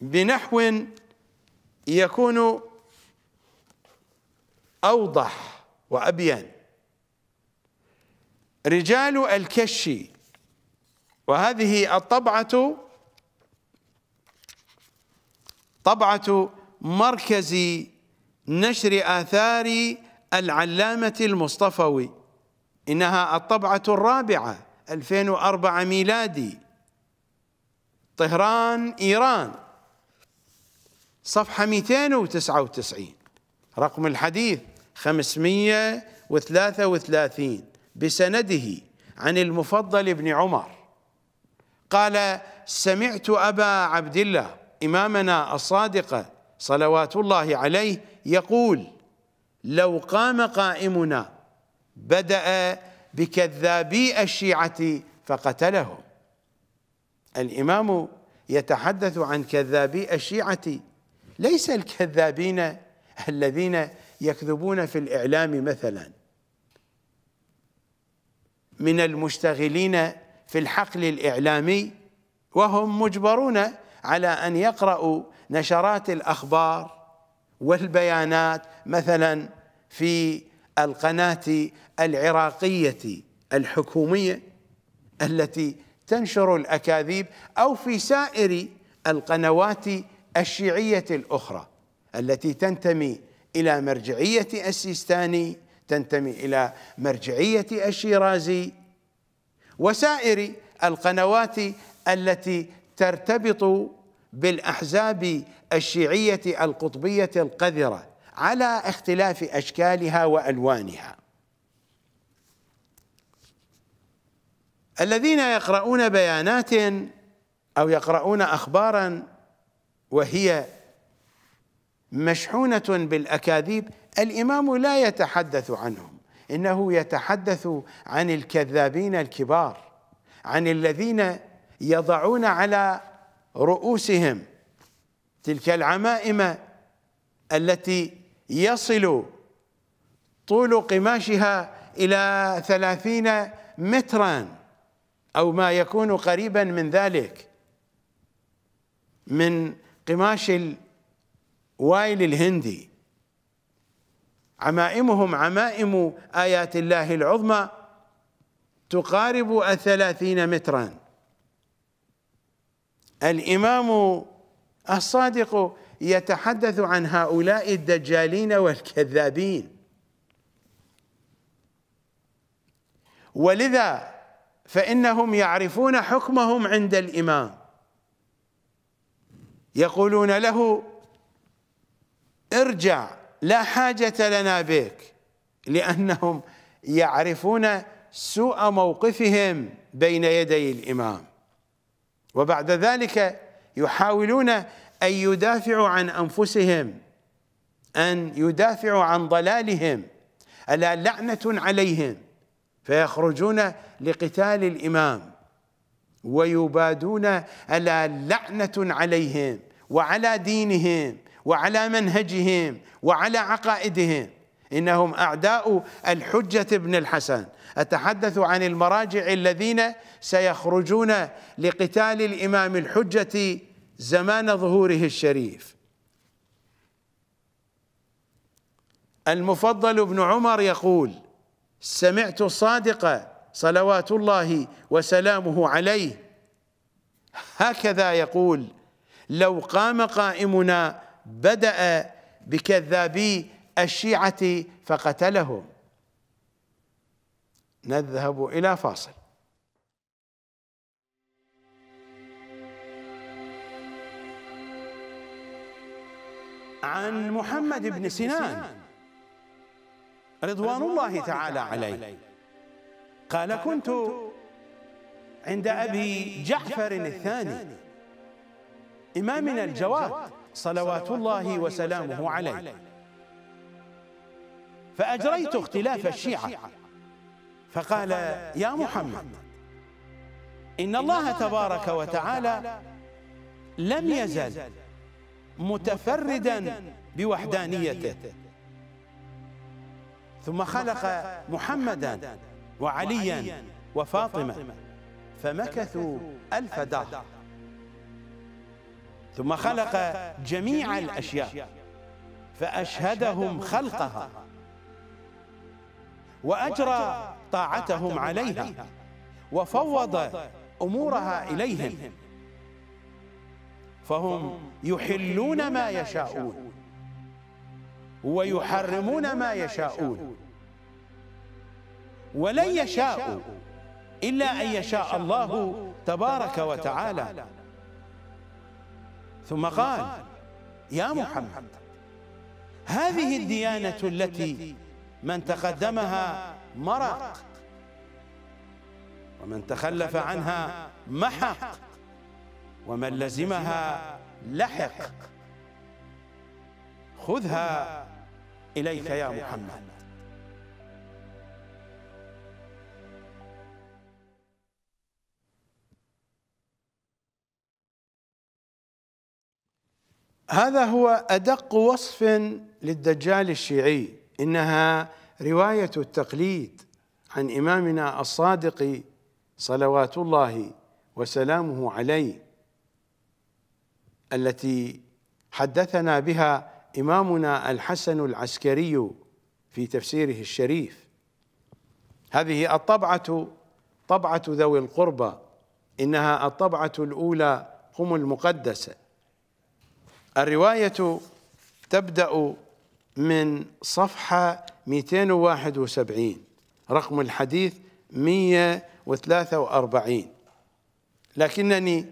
بنحو يكون أوضح وأبين. رجال الكشي، وهذه الطبعة طبعة مركز نشر آثار العلامة المصطفوي، إنها الطبعة الرابعة 2004 ميلادي، طهران، إيران، صفحة 299، رقم الحديث 533 بسنده عن المفضل بن عمر قال: سمعت أبا عبد الله إمامنا الصادق صلوات الله عليه يقول: لو قام قائمنا بدأ بكذابي الشيعة فقتلهم. الإمام يتحدث عن كذابي الشيعة، ليس الكذابين الذين يكذبون في الإعلام مثلا، من المشتغلين في الحقل الإعلامي وهم مجبرون على أن يقرأوا نشرات الأخبار والبيانات مثلا في القناة العراقية الحكومية التي تنشر الأكاذيب، أو في سائر القنوات الشيعية الأخرى التي تنتمي إلى مرجعية السيستاني، تنتمي إلى مرجعية الشيرازي، وسائر القنوات التي ترتبط بالأحزاب الشيعية القطبية القذرة على اختلاف أشكالها وألوانها. الذين يقرؤون بيانات أو يقرؤون أخبارا وهي مشحونة بالأكاذيب، الإمام لا يتحدث عنهم، إنه يتحدث عن الكذابين الكبار، عن الذين يضعون على رؤوسهم تلك العمائم التي يصل طول قماشها إلى 30 مترا أو ما يكون قريبا من ذلك، من قماش الوايل الهندي. عمائمهم عمائم آيات الله العظمى تقارب 30 مترا. الإمام الصادق يتحدث عن هؤلاء الدجالين والكذابين، ولذا فإنهم يعرفون حكمهم عند الإمام، يقولون له: ارجع، لا حاجة لنا بك، لأنهم يعرفون سوء موقفهم بين يدي الإمام. وبعد ذلك يحاولون أن يدافعوا عن أنفسهم، أن يدافعوا عن ضلالهم، ألا لعنة عليهم، فيخرجون لقتال الإمام ويبادون ألا لعنة عليهم وعلى دينهم وعلى منهجهم وعلى عقائدهم، إنهم أعداء الحجة بن الحسن. أتحدث عن المراجع الذين سيخرجون لقتال الإمام الحجة زمان ظهوره الشريف. المفضل بن عمر يقول: سمعت الصادق صلوات الله وسلامه عليه هكذا يقول: لو قام قائمنا بدأ بكذابي الشيعة فقتلهم. نذهب إلى فاصل. عن محمد بن سنان رضوان الله تعالى عليه قال: كنت عند أبي جعفر الثاني إمامنا الجواد صلوات الله وسلامه عليه، فأجريت اختلاف الشيعة، فقال: يا محمد، إن الله تبارك وتعالى لم يزل متفردا بوحدانيته، ثم خلق محمدا وعليا وفاطمة فمكثوا 1000 دهر ثم خلق جميع الأشياء فأشهدهم خلقها وأجرى طاعتهم عليها وفوض أمورها إليهم، فهم يحلون ما يشاءون ويحرمون ما يشاءون، ولن يشاءوا إلا أن يشاء الله تبارك وتعالى. ثم قال: يا محمد، هذه الديانة التي من تقدمها مرق ومن تخلف عنها محق ومن لزمها لحق، خذها إليك يا محمد. هذا هو أدق وصف للدجال الشيعي، إنها رواية التقليد عن إمامنا الصادق صلوات الله وسلامه عليه، التي حدثنا بها إمامنا الحسن العسكري في تفسيره الشريف. هذه الطبعة طبعة ذوي القربى، إنها الطبعة الأولى قم المقدسة. الرواية تبدأ من صفحة 271، رقم الحديث 143، لكنني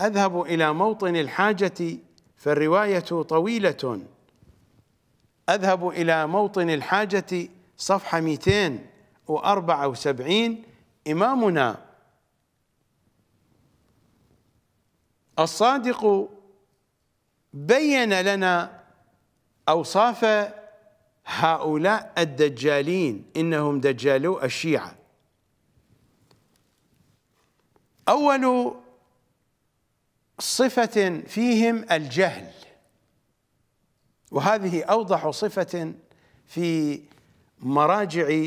أذهب إلى موطن الحاجة فالرواية طويلة. أذهب إلى موطن الحاجة صفحة 274. إمامنا الصادق بين لنا أوصاف هؤلاء الدجالين، إنهم دجالو الشيعة. أول صفة فيهم الجهل، وهذه أوضح صفة في مراجع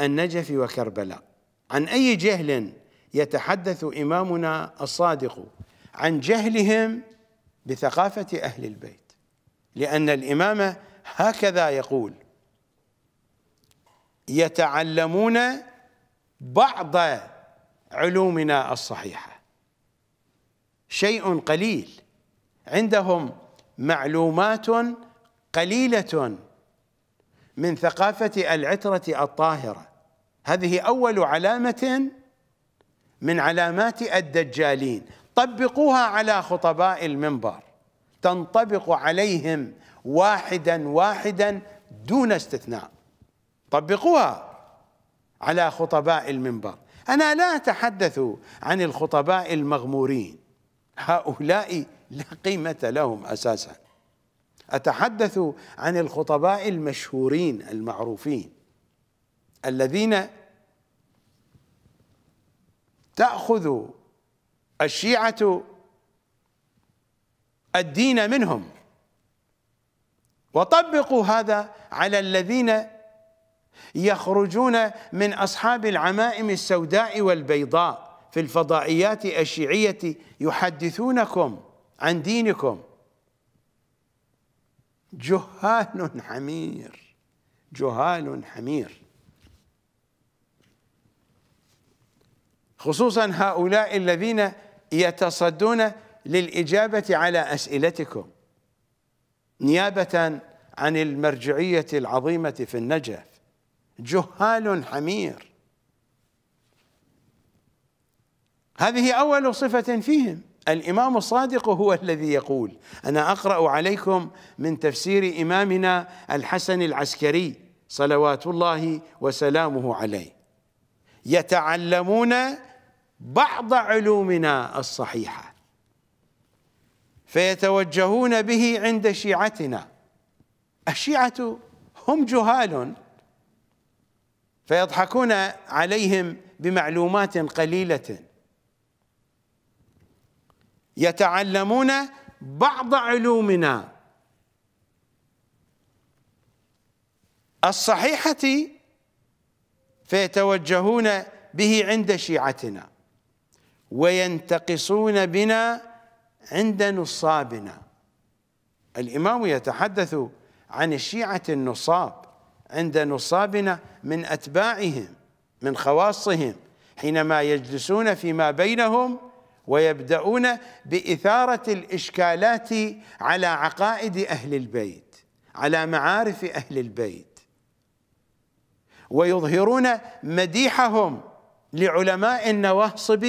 النجف وكربلاء. عن أي جهل يتحدث إمامنا الصادق؟ عن جهلهم بثقافة أهل البيت، لأن الإمام هكذا يقول: يتعلمون بعض علومنا الصحيحة، شيء قليل، عندهم معلومات قليلة من ثقافة العترة الطاهرة. هذه أول علامة من علامات الدجالين، طبقوها على خطباء المنبر، تنطبق عليهم واحدا واحدا دون استثناء. طبقوها على خطباء المنبر. أنا لا أتحدث عن الخطباء المغمورين، هؤلاء لا قيمة لهم أساسا، أتحدث عن الخطباء المشهورين المعروفين الذين تأخذ الشيعة الدين منهم، وطبقوا هذا على الذين يخرجون من أصحاب العمائم السوداء والبيضاء في الفضائيات الشيعية يحدثونكم عن دينكم. جهال حمير، جهال حمير، خصوصا هؤلاء الذين يتصدون للإجابة على أسئلتكم نيابة عن المرجعية العظيمة في النجف. جهال حمير، هذه أول صفة فيهم. الإمام الصادق هو الذي يقول. أنا أقرأ عليكم من تفسير إمامنا الحسن العسكري صلوات الله وسلامه عليه: يتعلمون بعض علومنا الصحيحة فيتوجهون به عند شيعتنا. الشيعة هم جهال، فيضحكون عليهم بمعلومات قليلة. يتعلمون بعض علومنا الصحيحة فيتوجهون به عند شيعتنا، وينتقصون بنا عند نصابنا. الإمام يتحدث عن الشيعة النصاب عند نصابنا من أتباعهم من خواصهم، حينما يجلسون فيما بينهم ويبدأون بإثارة الإشكالات على عقائد أهل البيت، على معارف أهل البيت، ويظهرون مديحهم لعلماء النواصب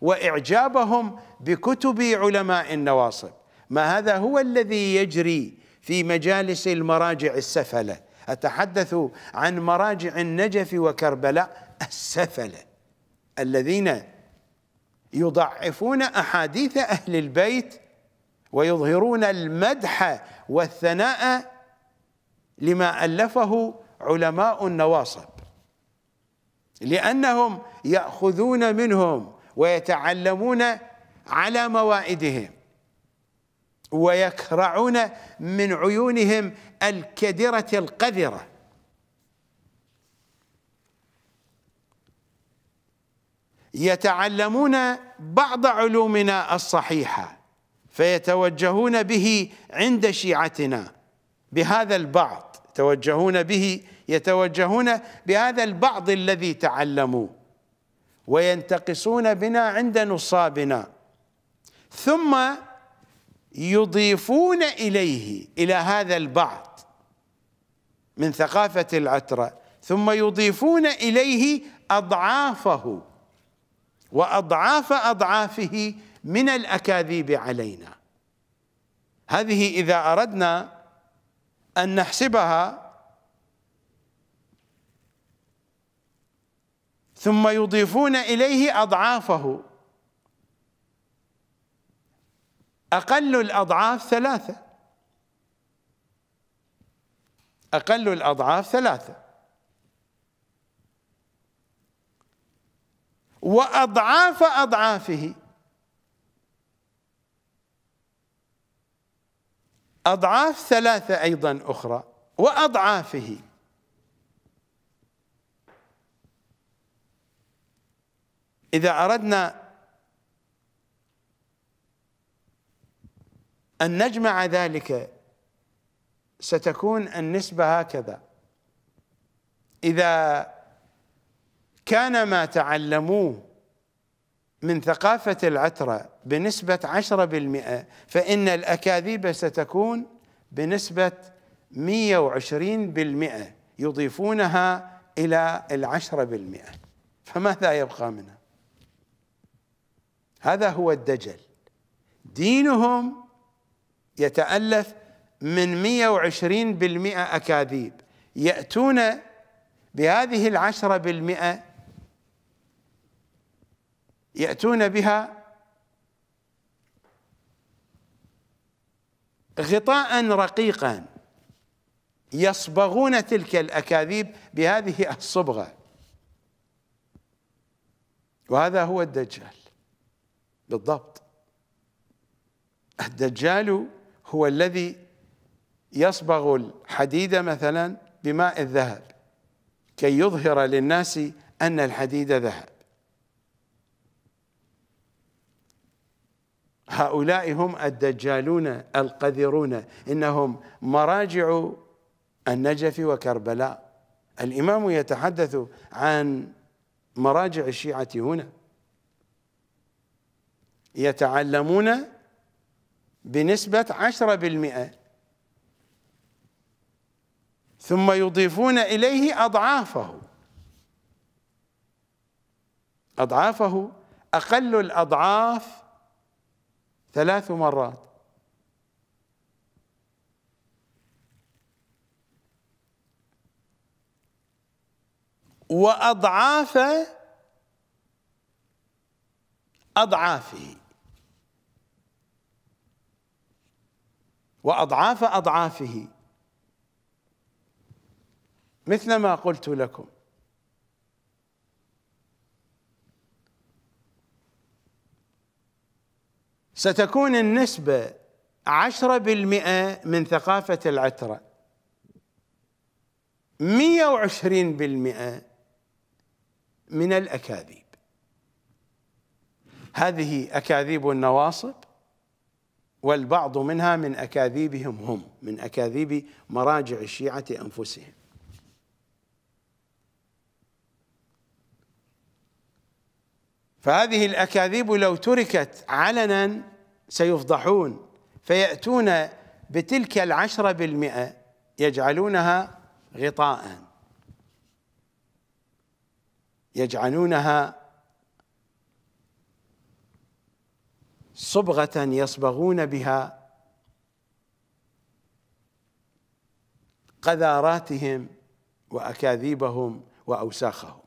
وإعجابهم بكتب علماء النواصب. ما هذا هو الذي يجري في مجالس المراجع السفلة. أتحدث عن مراجع النجف وكربلاء السفلة الذين يضعفون أحاديث أهل البيت ويظهرون المدح والثناء لما ألفه علماء النواصب، لأنهم يأخذون منهم ويتعلمون على موائدهم ويكرعون من عيونهم الكدرة القذرة. يتعلمون بعض علومنا الصحيحة فيتوجهون به عند شيعتنا بهذا البعض، يتوجهون بهذا البعض الذي تعلموا، وينتقصون بنا عند نصابنا، ثم يضيفون إليه إلى هذا البعض من ثقافة العترة، ثم يضيفون إليه أضعافه وأضعاف أضعافه من الأكاذيب علينا. هذه إذا أردنا أن نحسبها، ثم يضيفون إليه أضعافه، أقل الأضعاف ثلاثة، أقل الأضعاف ثلاثة، وأضعاف أضعافه، أضعاف ثلاثة أيضا أخرى، وأضعافه، إذا أردنا أن نجمع ذلك ستكون النسبة هكذا. إذا كان ما تعلموه من ثقافة العترة بنسبة 10%، فإن الأكاذيب ستكون بنسبة 120%، يضيفونها إلى 10%، فماذا يبقى منها؟ هذا هو الدجل. دينهم يتألف من 120% أكاذيب، يأتون بهذه 10%، يأتون بها غطاء رقيقا، يصبغون تلك الأكاذيب بهذه الصبغة، وهذا هو الدجال بالضبط. الدجال هو الذي يصبغ الحديد مثلا بماء الذهب كي يظهر للناس أن الحديد ذهب. هؤلاء هم الدجالون القذرون، إنهم مراجع النجف وكربلاء. الإمام يتحدث عن مراجع الشيعة هنا، يتعلمون بنسبة 10%، ثم يضيفون إليه أضعافه، أضعافه، أقل الأضعاف 3 مرات، وأضعاف أضعافه، وأضعاف أضعافه، مثل ما قلت لكم. ستكون النسبة 10% من ثقافة العترة، 120% من الأكاذيب. هذه أكاذيب النواصب، والبعض منها من أكاذيبهم هم، من أكاذيب مراجع الشيعة أنفسهم. فهذه الأكاذيب لو تركت علنا سيفضحون، فيأتون بتلك 10% يجعلونها غطاء، يجعلونها صبغة يصبغون بها قذاراتهم وأكاذيبهم وأوساخهم.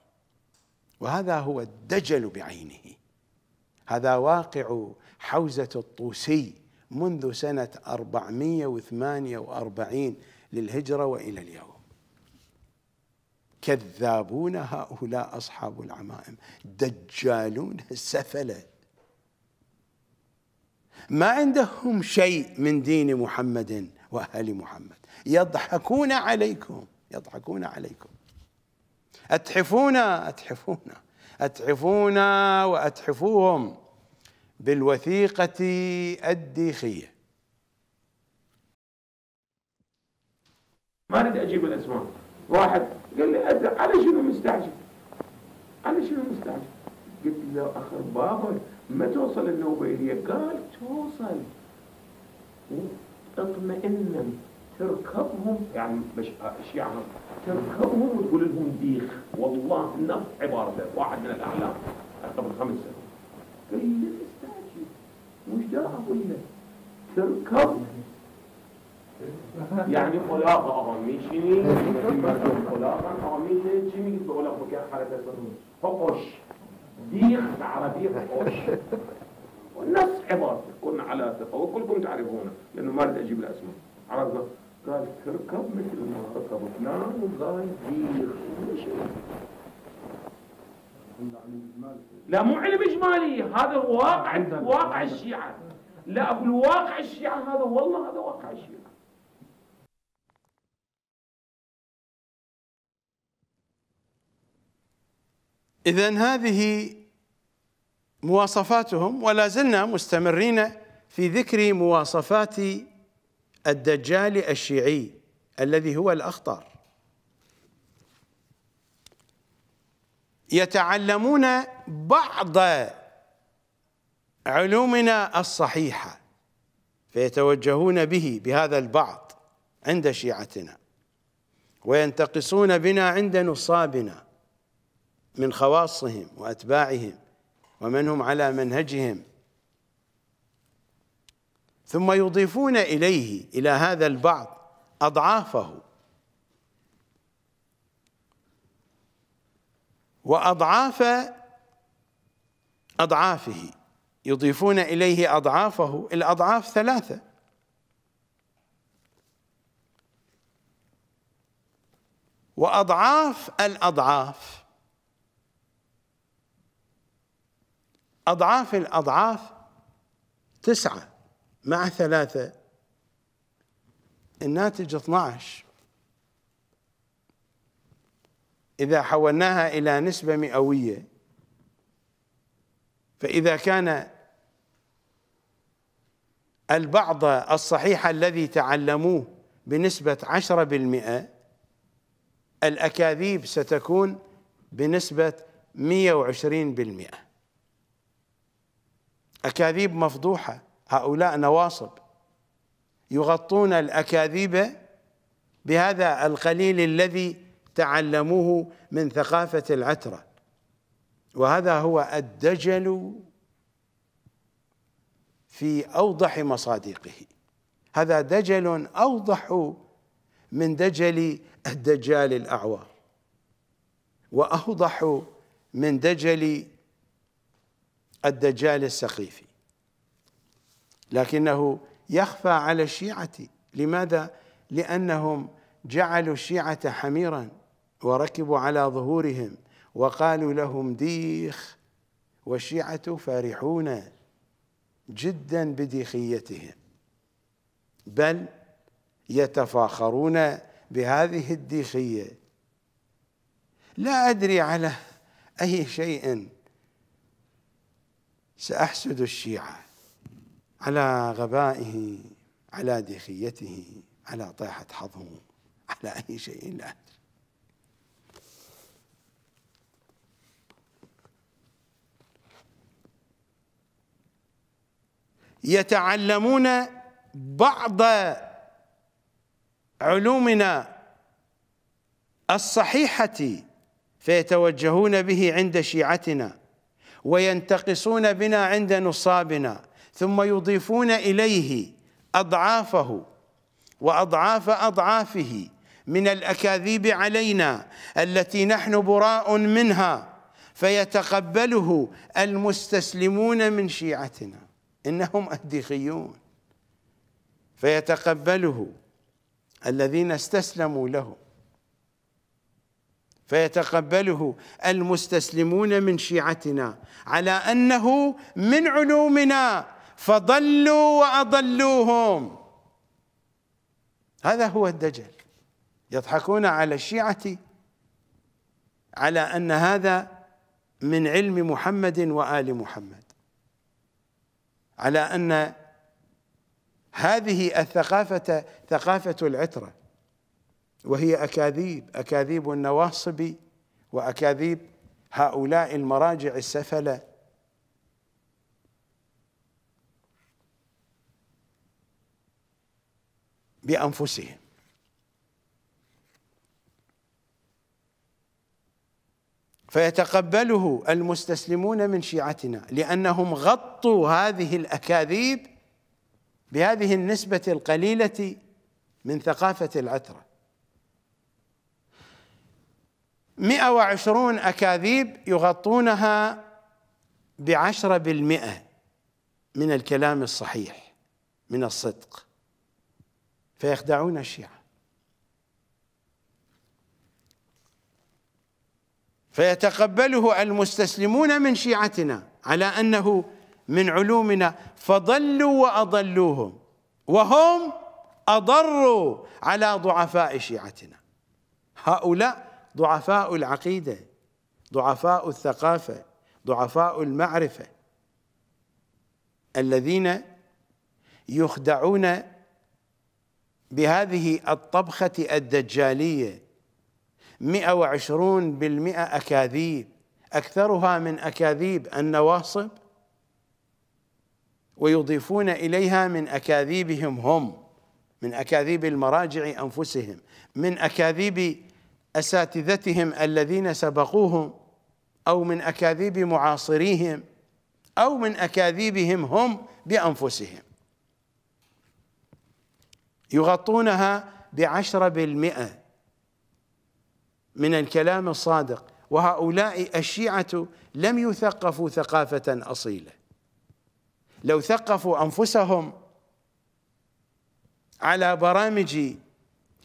وهذا هو الدجل بعينه. هذا واقع حوزة الطوسي منذ سنة 448 للهجرة وإلى اليوم. كذابون هؤلاء أصحاب العمائم، دجالون سفلة، ما عندهم شيء من دين محمد وأهل محمد، يضحكون عليكم، يضحكون عليكم، أتحفونا أتحفونا أتحفونا وأتحفوهم بالوثيقة الديخية. ما أريد أجيب الأسماء. واحد قال لي على شنو مستعجل؟ على شنو مستعجل؟ قلت له أخر بابا ما توصل النوبة إلي. قال توصل، اطمئنا تركبهم، يعني مش الشيعة تركبهم وتقول لهم ديخ. والله نفس عبارته واحد من الأعلام قبل 5 سنوات. قال لي لا تستعجل، وش دا أقول لك؟ تركبهم يعني خلاقة أغاميشيني خلاقة أغاميشيني جيمي قلت بقول أخوك يا حركة فقش ديخ بالعربية فقش. والنفس عبارته كنا على ثقة وكلكم تعرفونه لأنه ما أريد أجيب الأسماء. عرفنا قال تركب مثل ما ركب فلان وقال ديخ. لا مو علم اجمالي، هذا واقع الشيعة. لا اقول واقع الشيعة، هذا والله هذا واقع الشيعة. إذن هذه مواصفاتهم، ولا زلنا مستمرين في ذكر مواصفات الدجال الشيعي الذي هو الأخطر. يتعلمون بعض علومنا الصحيحة فيتوجهون به بهذا البعض عند شيعتنا، وينتقصون بنا عند نصابنا من خواصهم وأتباعهم ومن هم على منهجهم، ثم يضيفون إليه إلى هذا البعض أضعافه وأضعاف أضعافه، يضيفون إليه أضعافه. الأضعاف 3، وأضعاف الأضعاف، أضعاف الأضعاف 9 مع 3 الناتج 12. إذا حولناها إلى نسبة مئوية، فإذا كان البعض الصحيح الذي تعلموه بنسبة 10%، الأكاذيب ستكون بنسبة 120%. أكاذيب مفضوحة، هؤلاء نواصب يغطون الأكاذيب بهذا القليل الذي تعلموه من ثقافة العترة، وهذا هو الدجل في أوضح مصادقه. هذا دجل أوضح من دجل الدجال الأعور، وأوضح من دجل الدجال السخيفي، لكنه يخفى على الشيعة. لماذا؟ لأنهم جعلوا الشيعة حميرا وركبوا على ظهورهم وقالوا لهم ديخ، والشيعة فرحون جدا بديخيتهم، بل يتفاخرون بهذه الديخية. لا أدري على أي شيء سأحسد الشيعة على غبائه، على دخيته، على طيحة حظه، على أي شيء لا أدري. يتعلمون بعض علومنا الصحيحة فيتوجهون به عند شيعتنا، وينتقصون بنا عند نصابنا، ثم يضيفون إليه أضعافه وأضعاف أضعافه من الأكاذيب علينا التي نحن براء منها، فيتقبله المستسلمون من شيعتنا، إنهم أديخيون، فيتقبله الذين استسلموا له، فيتقبله المستسلمون من شيعتنا على أنه من علومنا، فضلوا وأضلوهم. هذا هو الدجل. يضحكون على الشيعة على أن هذا من علم محمد وآل محمد، على أن هذه الثقافة ثقافة العترة، وهي أكاذيب، أكاذيب النواصب وأكاذيب هؤلاء المراجع السفلة. بأنفسهم فيتقبله المستسلمون من شيعتنا لأنهم غطوا هذه الأكاذيب بهذه النسبة القليلة من ثقافة العترة. 120 أكاذيب يغطونها ب10% من الكلام الصحيح من الصدق، فيخدعون الشيعة، فيتقبله المستسلمون من شيعتنا على أنه من علومنا، فضلوا وأضلوهم، وهم أضروا على ضعفاء شيعتنا. هؤلاء ضعفاء العقيدة، ضعفاء الثقافة، ضعفاء المعرفة، الذين يخدعون بهذه الطبخة الدجالية. 120% أكاذيب، أكثرها من أكاذيب النواصب، ويضيفون إليها من أكاذيبهم هم، من أكاذيب المراجع أنفسهم، من أكاذيب أساتذتهم الذين سبقوهم، أو من أكاذيب معاصريهم، أو من أكاذيبهم هم بأنفسهم. يغطونها ب10% من الكلام الصادق، وهؤلاء الشيعة لم يثقفوا ثقافة أصيلة. لو ثقفوا أنفسهم على برامج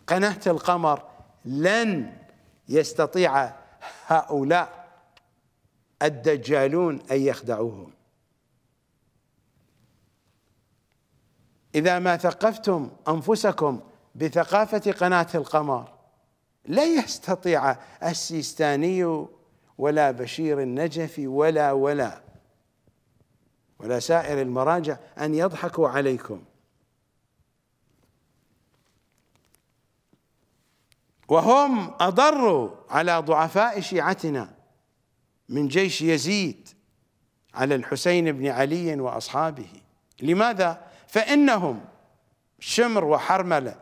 قناة القمر لن يستطيع هؤلاء الدجالون أن يخدعوهم. إذا ما ثقفتم أنفسكم بثقافة قناة القمر لا يستطيع السيستاني ولا بشير النجفي ولا ولا ولا سائر المراجع أن يضحكوا عليكم. وهم أضروا على ضعفاء شيعتنا من جيش يزيد على الحسين بن علي وأصحابه. لماذا؟ فإنهم شمر وحرملة،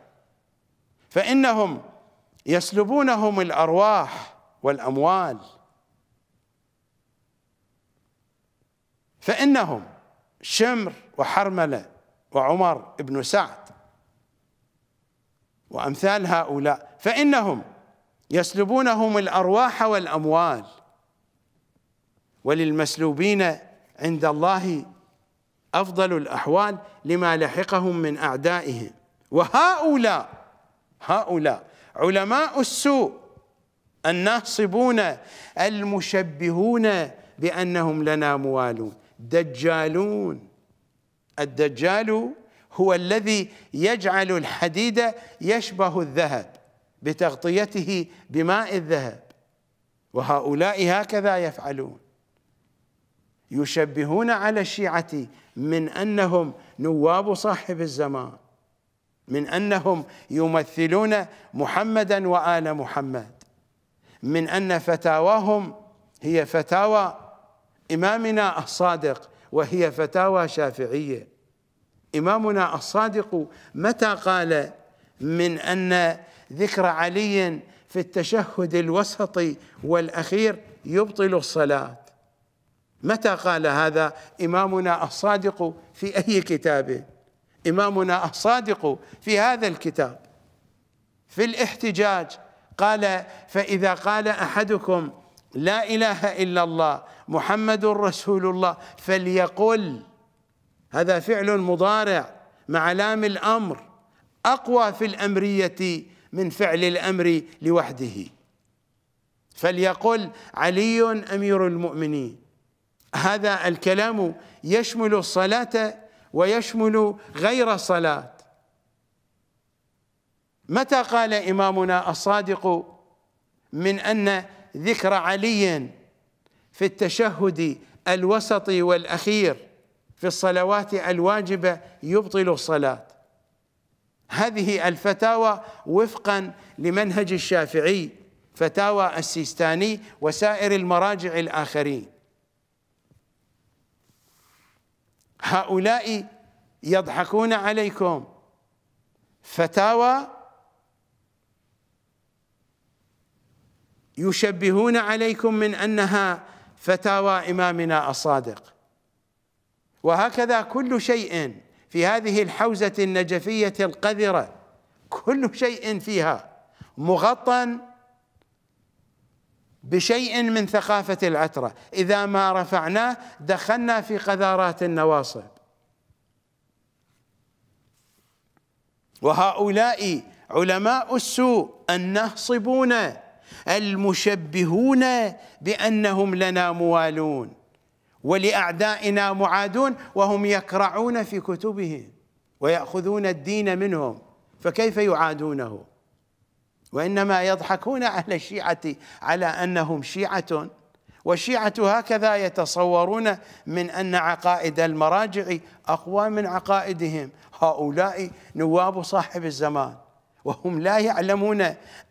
فإنهم يسلبونهم الأرواح والأموال، فإنهم شمر وحرملة وعمر بن سعد وأمثال هؤلاء، فإنهم يسلبونهم الأرواح والأموال، وللمسلوبين عند الله أفضل الأحوال لما لحقهم من أعدائهم. وهؤلاء علماء السوء الناصبون المشبهون بأنهم لنا موالون دجالون. الدجال هو الذي يجعل الحديد يشبه الذهب بتغطيته بماء الذهب، وهؤلاء هكذا يفعلون. يشبهون على الشيعة من أنهم نواب صاحب الزمان، من أنهم يمثلون محمدا وآل محمد، من أن فتاواهم هي فتاوى إمامنا الصادق وهي فتاوى شافعية. إمامنا الصادق متى قال من أن ذكر علي في التشهد الوسطي والأخير يبطل الصلاة؟ متى قال هذا إمامنا الصادق؟ في أي كتابه؟ إمامنا الصادق في هذا الكتاب في الاحتجاج قال: فإذا قال أحدكم لا إله إلا الله محمد رسول الله فليقل. هذا فعل مضارع مع لام الأمر، أقوى في الأمرية من فعل الأمر لوحده. فليقل علي أمير المؤمنين. هذا الكلام يشمل الصلاة ويشمل غير الصلاة. متى قال إمامنا الصادق من أن ذكر علي في التشهد الوسطي والأخير في الصلوات الواجبة يبطل الصلاة؟ هذه الفتاوى وفقا لمنهج الشافعي، فتاوى السيستاني وسائر المراجع الآخرين. هؤلاء يضحكون عليكم، فتاوى يشبهون عليكم من أنها فتاوى إمامنا الصادق. وهكذا كل شيء في هذه الحوزة النجفية القذرة، كل شيء فيها مغطى بشيء من ثقافة العترة، إذا ما رفعناه دخلنا في قذارات النواصب. وهؤلاء علماء السوء الناصبون المشبهون بأنهم لنا موالون ولأعدائنا معادون، وهم يكرعون في كتبهم ويأخذون الدين منهم، فكيف يعادونه؟ وإنما يضحكون على الشيعة على أنهم شيعة، والشيعة هكذا يتصورون من أن عقائد المراجع أقوى من عقائدهم. هؤلاء نواب صاحب الزمان، وهم لا يعلمون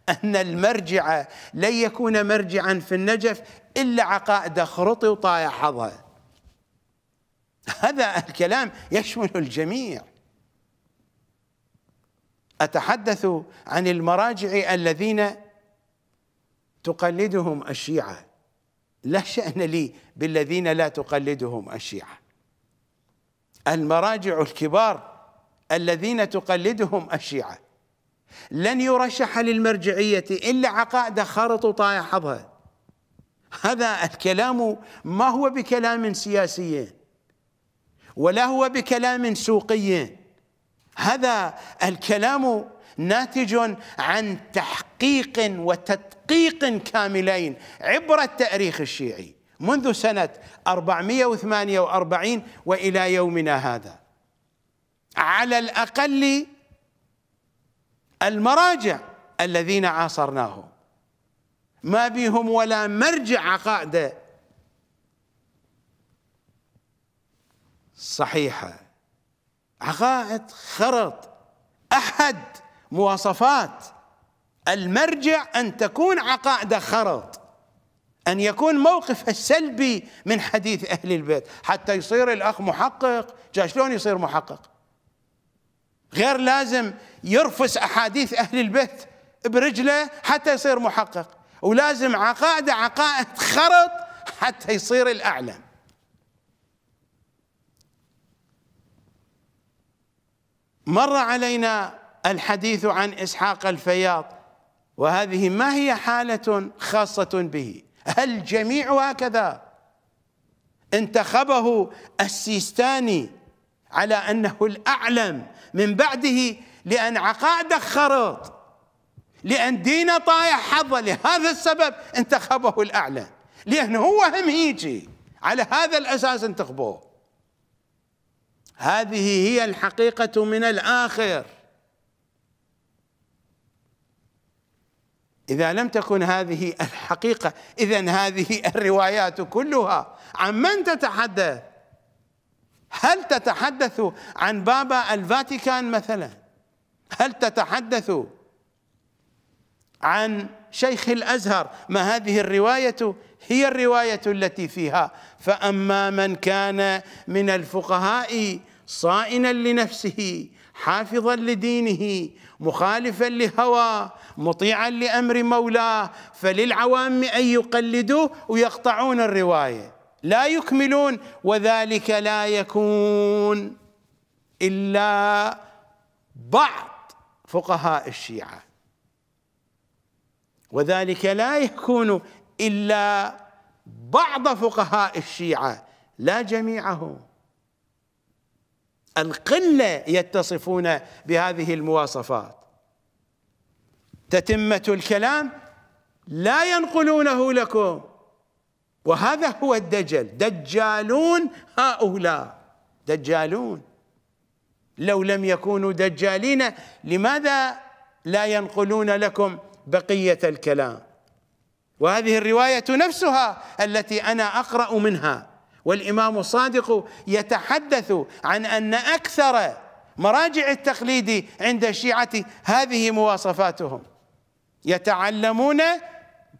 أن المرجع لن يكون مرجعا في النجف إلا عقائد خرطي وطايع حظه. هذا الكلام يشمل الجميع. أتحدث عن المراجع الذين تقلدهم الشيعة، لا شأن لي بالذين لا تقلدهم الشيعة. المراجع الكبار الذين تقلدهم الشيعة لن يرشح للمرجعية إلا عقائد خرط وطايع حظها. هذا الكلام ما هو بكلام سياسي ولا هو بكلام سوقي، هذا الكلام ناتج عن تحقيق وتدقيق كاملين عبر التاريخ الشيعي منذ سنة 448 وإلى يومنا هذا. على الأقل المراجع الذين عاصرناهم ما بيهم ولا مرجع عقائده صحيحة، عقائد خرط. أحد مواصفات المرجع أن تكون عقائده خرط، أن يكون موقفه السلبي من حديث أهل البيت حتى يصير الأخ محقق. جاء شلون يصير محقق؟ غير لازم يرفس أحاديث أهل البيت برجله حتى يصير محقق، ولازم عقائده عقائد خرط حتى يصير الأعلم. مر علينا الحديث عن إسحاق الفياض، وهذه ما هي حالة خاصة به، هل الجميع هكذا؟ انتخبه السيستاني على أنه الأعلم من بعده لأن عقائده خرط، لأن دينه طايح حظه، لهذا السبب انتخبه الأعلم، لأنه هو هم هيجي على هذا الأساس انتخبوه. هذه هي الحقيقة من الآخر. إذا لم تكن هذه الحقيقة، إذن هذه الروايات كلها عن من تتحدث؟ هل تتحدث عن بابا الفاتيكان مثلا؟ هل تتحدث عن شيخ الأزهر؟ ما هذه الرواية هي الرواية التي فيها فأما من كان من الفقهاء صائنا لنفسه حافظا لدينه مخالفا لهواه مطيعا لأمر مولاه فللعوام أن يقلدوه ويقطعون الرواية لا يكملون، وذلك لا يكون إلا بعض فقهاء الشيعة، وذلك لا يكون إلا بعض فقهاء الشيعة لا جميعهم. القلة يتصفون بهذه المواصفات. تتمة الكلام لا ينقلونه لكم، وهذا هو الدجل، دجالون هؤلاء، دجالون. لو لم يكونوا دجالين لماذا لا ينقلون لكم بقية الكلام؟ وهذه الرواية نفسها التي أنا أقرأ منها، والإمام الصادق يتحدث عن أن أكثر مراجع التقليد عند الشيعة هذه مواصفاتهم، يتعلمون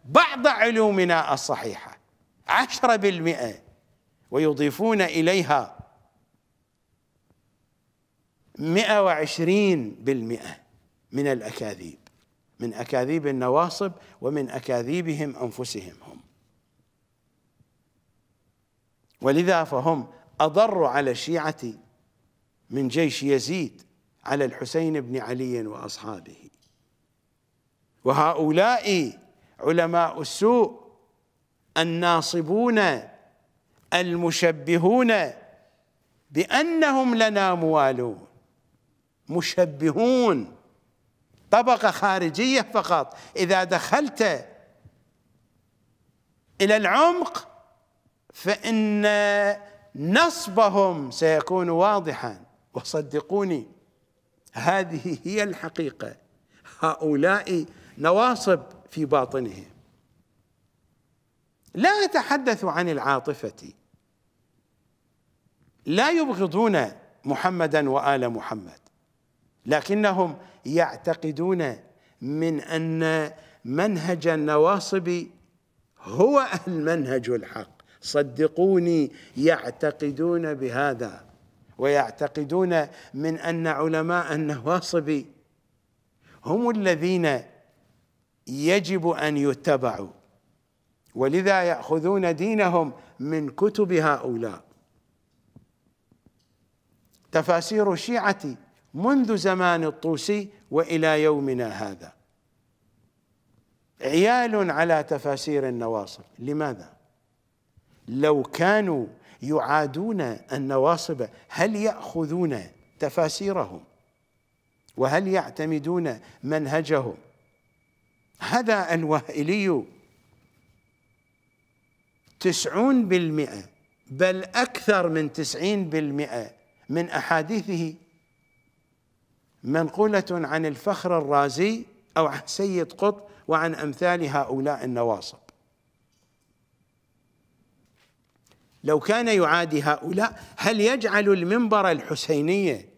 بعض علومنا الصحيحة 10% ويضيفون إليها 120% من الأكاذيب، من أكاذيب النواصب ومن أكاذيبهم أنفسهم هم. ولذا فهم أضر على الشيعة من جيش يزيد على الحسين بن علي وأصحابه. وهؤلاء علماء السوء الناصبون المشبهون بأنهم لنا موالون، مشبهون طبقة خارجية فقط، إذا دخلت إلى العمق فإن نصبهم سيكون واضحا. وصدقوني هذه هي الحقيقة، هؤلاء نواصب في باطنهم. لا أتحدث عن العاطفة، لا يبغضون محمدا وآل محمد، لكنهم يعتقدون من أن منهج النواصب هو المنهج الحق. صدقوني يعتقدون بهذا، ويعتقدون من أن علماء النواصب هم الذين يجب أن يتبعوا، ولذا يأخذون دينهم من كتب هؤلاء. تفاسير الشيعة منذ زمان الطوسي وإلى يومنا هذا عيال على تفاسير النواصب. لماذا؟ لو كانوا يعادون النواصب هل يأخذون تفاسيرهم؟ وهل يعتمدون منهجهم؟ هذا الوائلي 90% بل أكثر من 90% من أحاديثه منقولة عن الفخر الرازي أو عن سيد قطب وعن أمثال هؤلاء النواصب. لو كان يعادي هؤلاء هل يجعل المنبر الحسينية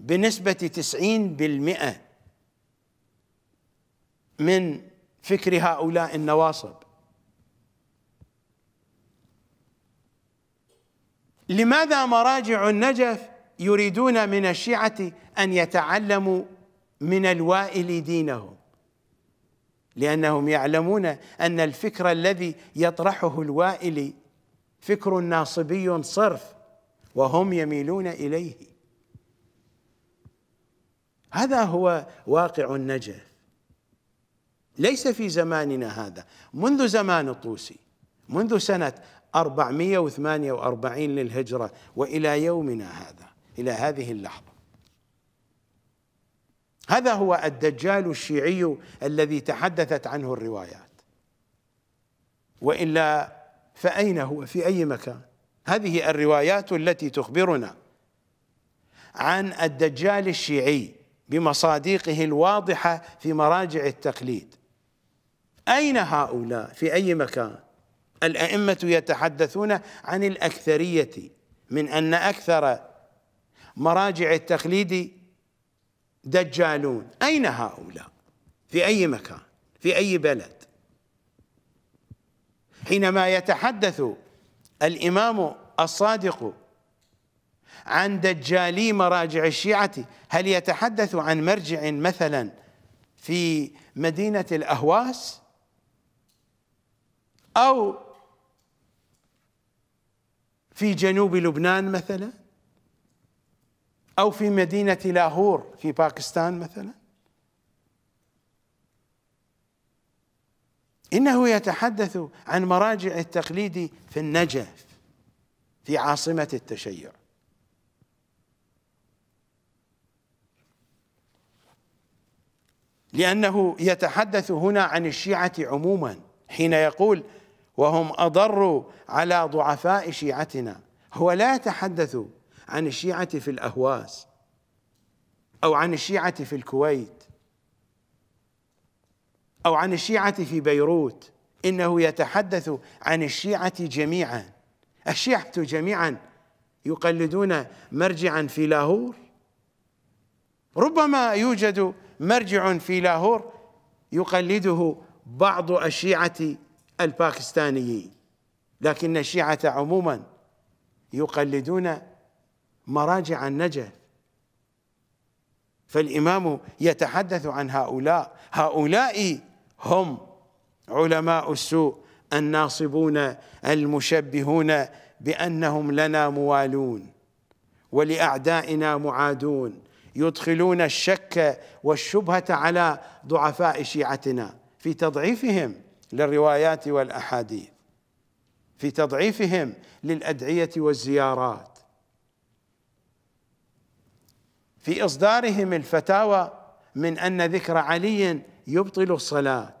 بنسبة 90% من فكر هؤلاء النواصب؟ لماذا مراجع النجف يريدون من الشيعة أن يتعلموا من الوائل دينهم؟ لأنهم يعلمون أن الفكر الذي يطرحه الوائل فكر ناصبي صرف، وهم يميلون إليه. هذا هو واقع النجف، ليس في زماننا هذا، منذ زمان الطوسي، منذ سنة 448 للهجرة وإلى يومنا هذا، إلى هذه اللحظة. هذا هو الدجال الشيعي الذي تحدثت عنه الروايات، وإلا فأين هو؟ في أي مكان؟ هذه الروايات التي تخبرنا عن الدجال الشيعي بمصادقه الواضحة في مراجع التقليد. أين هؤلاء؟ في أي مكان؟ الأئمة يتحدثون عن الأكثرية من أن أكثر مراجع التقليد دجالون. أين هؤلاء؟ في أي مكان؟ في أي بلد؟ حينما يتحدث الإمام الصادق عن دجالي مراجع الشيعة، هل يتحدث عن مرجع مثلا في مدينة الأهواز أو في جنوب لبنان مثلا أو في مدينة لاهور في باكستان مثلا؟ إنه يتحدث عن مراجع التقليد في النجف في عاصمة التشيع. لأنه يتحدث هنا عن الشيعة عموما حين يقول وهم أضروا على ضعفاء شيعتنا، هو لا يتحدث عن الشيعة في الأهواز أو عن الشيعة في الكويت أو عن الشيعة في بيروت، إنه يتحدث عن الشيعة جميعا. الشيعة جميعا يقلدون مرجعا في لاهور، ربما يوجد مرجع في لاهور يقلده بعض الشيعة الباكستانيين، لكن الشيعة عموما يقلدون مراجع النجف. فالإمام يتحدث عن هؤلاء، هؤلاء هم علماء السوء الناصبون المشبهون بأنهم لنا موالون ولأعدائنا معادون، يدخلون الشك والشبهة على ضعفاء شيعتنا في تضعيفهم للروايات والأحاديث، في تضعيفهم للأدعية والزيارات، في إصدارهم الفتاوى من أن ذكر علي يبطل الصلاة،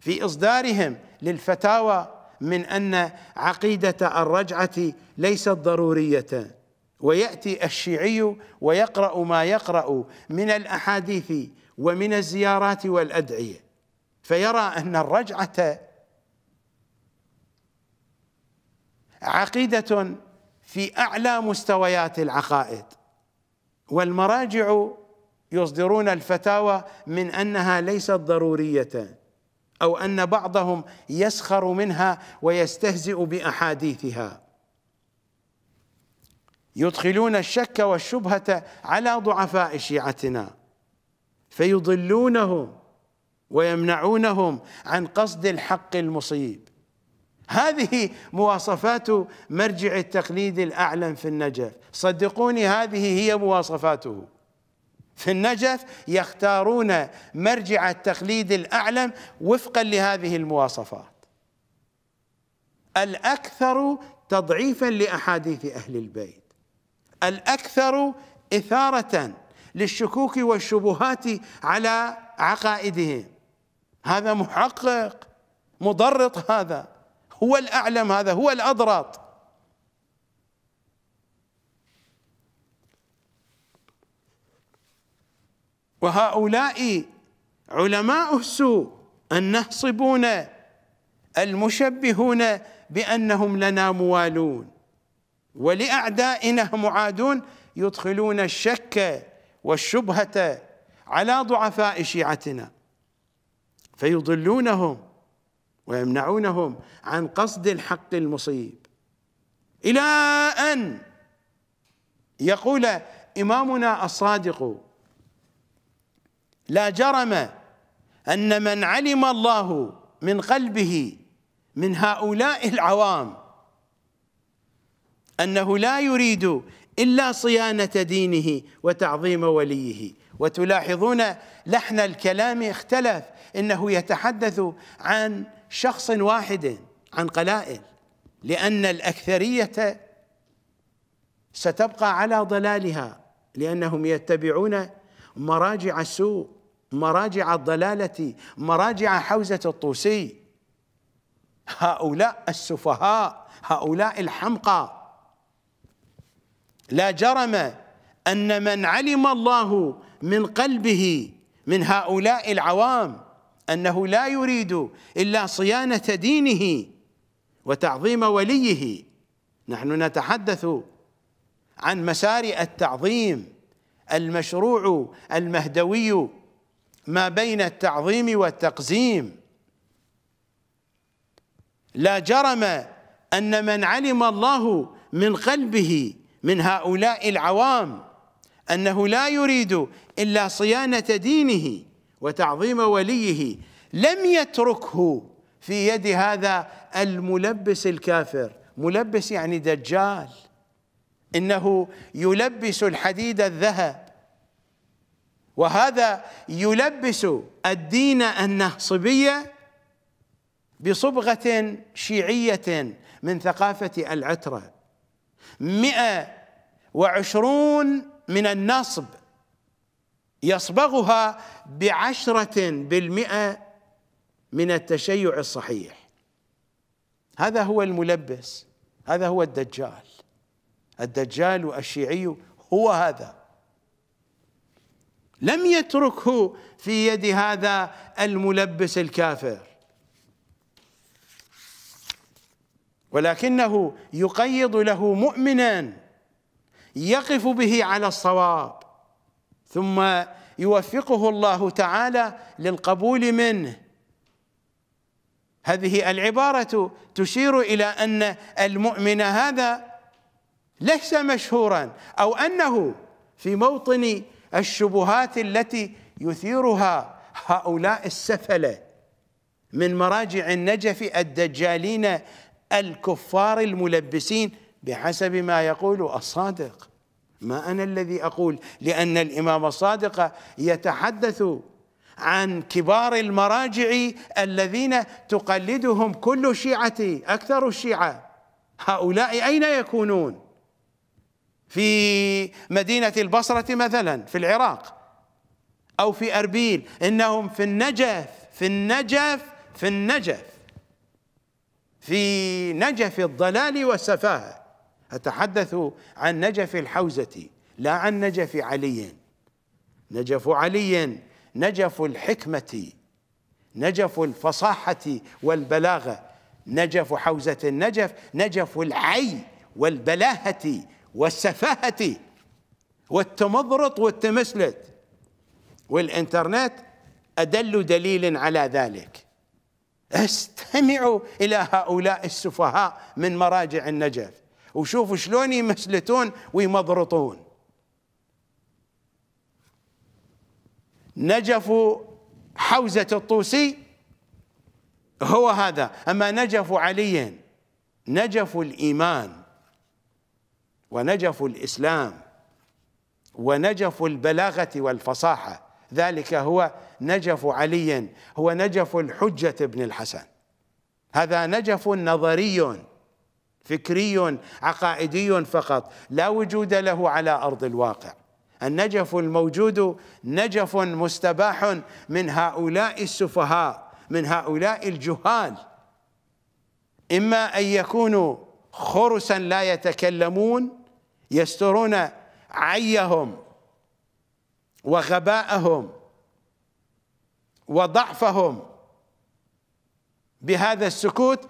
في إصدارهم للفتاوى من أن عقيدة الرجعة ليست ضرورية، ويأتي الشيعي ويقرأ ما يقرأ من الأحاديث ومن الزيارات والأدعية، فيرى أن الرجعة عقيدة في أعلى مستويات العقائد، والمراجع يصدرون الفتاوى من أنها ليست ضرورية، أو أن بعضهم يسخر منها ويستهزئ بأحاديثها. يدخلون الشك والشبهة على ضعفاء شيعتنا فيضلونهم ويمنعونهم عن قصد الحق المصيب. هذه مواصفات مرجع التقليد الأعلم في النجف، صدقوني هذه هي مواصفاته. في النجف يختارون مرجع التقليد الأعلم وفقا لهذه المواصفات. الأكثر تضعيفا لأحاديث أهل البيت، الأكثر إثارة للشكوك والشبهات على عقائدهم، هذا محقق مضرط، هذا هو الأعلم، هذا هو الأضرط. وهؤلاء علماء السوء الناصبون المشبهون بأنهم لنا موالون ولأعدائنا معادون، يدخلون الشك والشبهة على ضعفاء شيعتنا فيضلونهم ويمنعونهم عن قصد الحق المصيب، إلى أن يقول إمامنا الصادق: لا جرم أن من علم الله من قلبه من هؤلاء العوام أنه لا يريد إلا صيانة دينه وتعظيم وليه. وتلاحظون لحن الكلام اختلف، إنه يتحدث عن شخص واحد، عن قلائل، لأن الأكثرية ستبقى على ضلالها، لأنهم يتبعون مراجع السوء، مراجع الضلالة، مراجع حوزة الطوسي. هؤلاء السفهاء، هؤلاء الحمقى، لا جرم أن من علم الله من قلبه من هؤلاء العوام أنه لا يريد إلا صيانة دينه وتعظيم وليه، نحن نتحدث عن مسار التعظيم المشروع المهدوي ما بين التعظيم والتقزيم، لا جرم أن من علم الله من قلبه من هؤلاء العوام أنه لا يريد إلا صيانة دينه وتعظيم وليه لم يتركه في يد هذا الملبس الكافر. ملبس يعني دجال، إنه يلبس الحديد الذهب، وهذا يلبس الدين النهصبية بصبغة شيعية من ثقافة العترة. 120 من النصب يصبغها 10% من التشيع الصحيح. هذا هو الملبس، هذا هو الدجال. الدجال الشيعي هو هذا، لم يتركه في يد هذا الملبس الكافر، ولكنه يقيض له مؤمنا يقف به على الصواب، ثم يوفقه الله تعالى للقبول منه. هذه العبارة تشير إلى أن المؤمن هذا ليس مشهورا، أو أنه في موطن الشبهات التي يثيرها هؤلاء السفلة من مراجع النجف الدجالين الكفار الملبسين، بحسب ما يقول الصادق. ما أنا الذي أقول، لأن الإمام الصادق يتحدث عن كبار المراجع الذين تقلدهم كل شيعة، أكثر الشيعة. هؤلاء أين يكونون؟ في مدينة البصرة مثلا، في العراق، أو في أربيل. إنهم في النجف، في النجف، في النجف، في نجف الضلال والسفاهة. أتحدث عن نجف الحوزة، لا عن نجف علي. نجف علي نجف الحكمة، نجف الفصاحة والبلاغة. نجف حوزة النجف نجف العي والبلاهة والسفاهة والتمضرط والتمسلت، والإنترنت أدل دليل على ذلك. استمعوا إلى هؤلاء السفهاء من مراجع النجف وشوفوا شلون يمسلتون ويمضرطون. نجف حوزة الطوسي هو هذا. أما نجف علي نجف الإيمان ونجف الإسلام ونجف البلاغة والفصاحة، ذلك هو نجف علي، هو نجف الحجة بن الحسن. هذا نجف نظري فكري عقائدي فقط، لا وجود له على أرض الواقع. النجف الموجود نجف مستباح من هؤلاء السفهاء، من هؤلاء الجهال. إما أن يكونوا خرسا لا يتكلمون يسترون عيهم وغباءهم وضعفهم بهذا السكوت،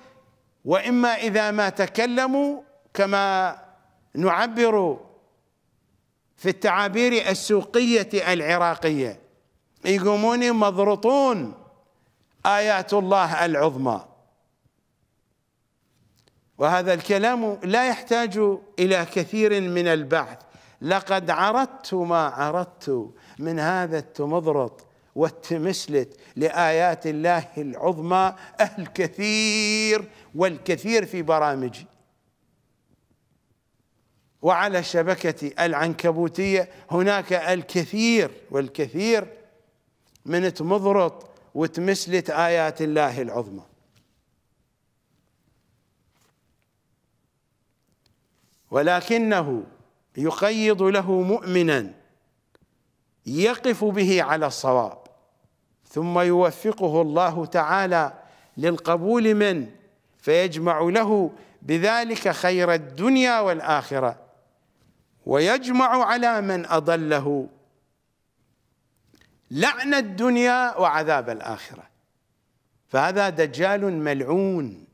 وإما إذا ما تكلموا كما نعبر في التعابير السوقية العراقية، يقومون مضرطون آيات الله العظمى. وهذا الكلام لا يحتاج إلى كثير من البحث. لقد عرضت ما عرضت من هذا التمضرط والتمسلت لآيات الله العظمى الكثير والكثير في برامجي، وعلى الشبكة العنكبوتية هناك الكثير والكثير من تمضرط وتمسلت آيات الله العظمى. ولكنه يقيض له مؤمنا يقف به على الصواب، ثم يوفقه الله تعالى للقبول منه، فيجمع له بذلك خير الدنيا والآخرة، ويجمع على من أضله لعن الدنيا وعذاب الآخرة. فهذا دجال ملعون.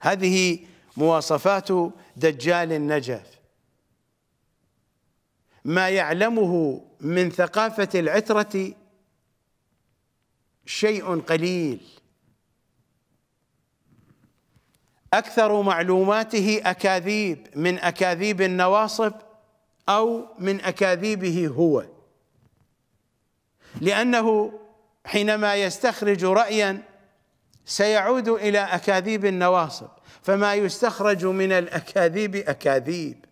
هذه مواصفات دجال النجف، ما يعلمه من ثقافة العترة شيء قليل، أكثر معلوماته أكاذيب، من أكاذيب النواصب أو من أكاذيبه هو، لأنه حينما يستخرج رأيا سيعود إلى أكاذيب النواصب، فما يستخرج من الأكاذيب أكاذيب،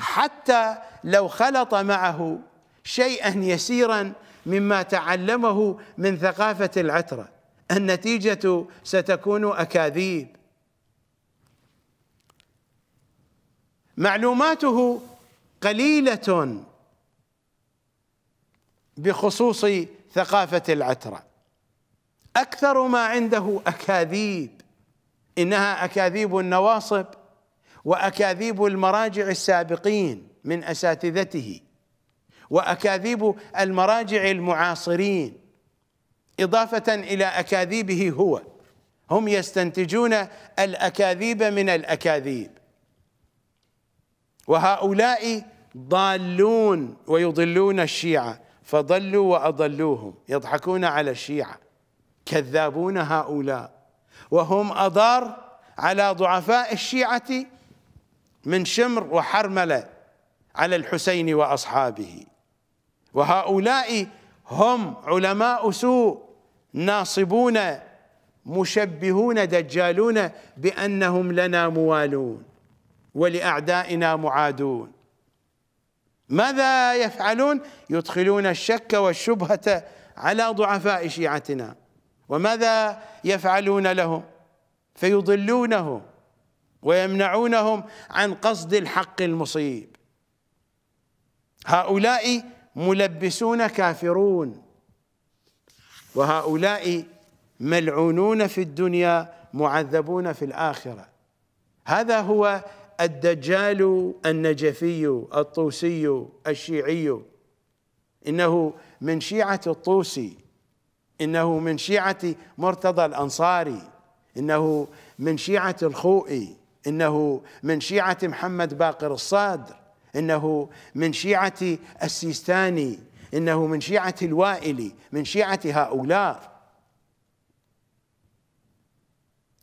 حتى لو خلط معه شيئا يسيرا مما تعلمه من ثقافة العترة النتيجة ستكون أكاذيب. معلوماته قليلة بخصوص ثقافة العترة، أكثر ما عنده أكاذيب، إنها أكاذيب النواصب وأكاذيب المراجع السابقين من أساتذته وأكاذيب المراجع المعاصرين، إضافة إلى أكاذيبه هو، هم يستنتجون الأكاذيب من الأكاذيب، وهؤلاء ضالون ويضلون الشيعة، فضلوا وأضلوهم، يضحكون على الشيعة، كذابون هؤلاء، وهم أضار على ضعفاء الشيعة من شمر وحرملة على الحسين وأصحابه، وهؤلاء هم علماء سوء ناصبون مشبهون دجالون بأنهم لنا موالون ولأعدائنا معادون. ماذا يفعلون؟ يدخلون الشك والشبهة على ضعفاء شيعتنا، وماذا يفعلون لهم؟ فيضلونهم ويمنعونهم عن قصد الحق المصيب. هؤلاء ملبسون كافرون، وهؤلاء ملعونون في الدنيا معذبون في الآخرة. هذا هو الدجال النجفي الطوسي الشيعي، إنه من شيعة الطوسي، إنه من شيعة مرتضى الأنصاري، إنه من شيعة الخوئي، إنه من شيعة محمد باقر الصادر، إنه من شيعة السيستاني، إنه من شيعة الوائلي، من شيعة هؤلاء.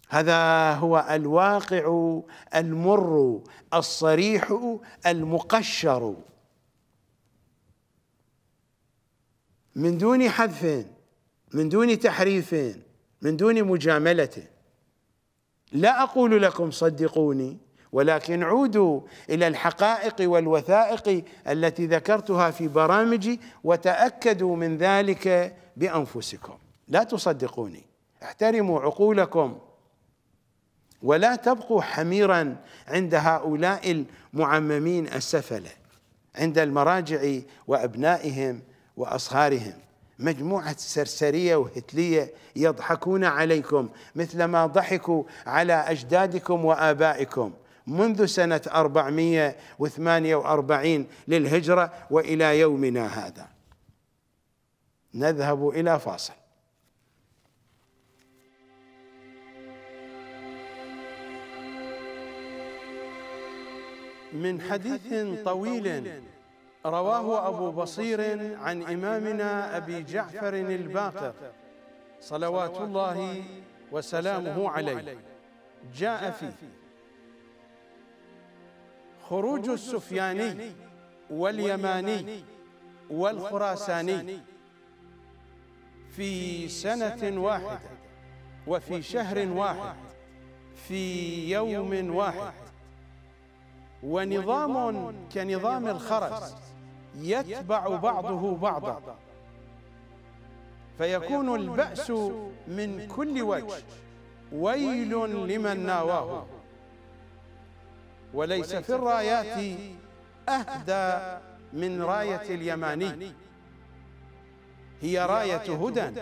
هذا هو الواقع المر الصريح المقشر من دون حذف، من دون تحريف، من دون مجاملة. لا أقول لكم صدقوني، ولكن عودوا إلى الحقائق والوثائق التي ذكرتها في برامجي وتأكدوا من ذلك بأنفسكم. لا تصدقوني، احترموا عقولكم ولا تبقوا حميراً عند هؤلاء المعممين السفلة، عند المراجع وأبنائهم وأصهارهم، مجموعة سرسرية وهتلية يضحكون عليكم مثلما ضحكوا على أجدادكم وآبائكم منذ سنة 448 للهجرة وإلى يومنا هذا. نذهب إلى فاصل. من حديث طويل رواه أبو بصير عن إمامنا أبي جعفر الباقر صلوات الله وسلامه عليه جاء فيه: خروج السفياني واليماني والخراساني في سنة واحدة وفي شهر واحد في يوم واحد، ونظام كنظام الخرس يتبع بعضه بعضا، فيكون البأس من كل وجه، ويل لمن ناواه، وليس في الرايات أهدى من راية اليماني، هي راية هدى،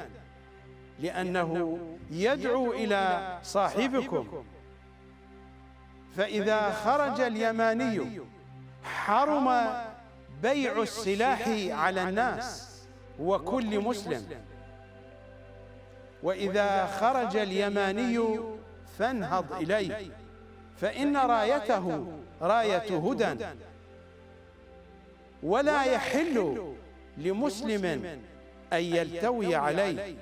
لأنه يدعو إلى صاحبكم، فإذا خرج اليماني حرم بيع السلاح على الناس وكل مسلم. وإذا خرج اليماني فانهض إليه، فإن رايته راية هدى، ولا يحل لمسلم أن يلتوي عليه،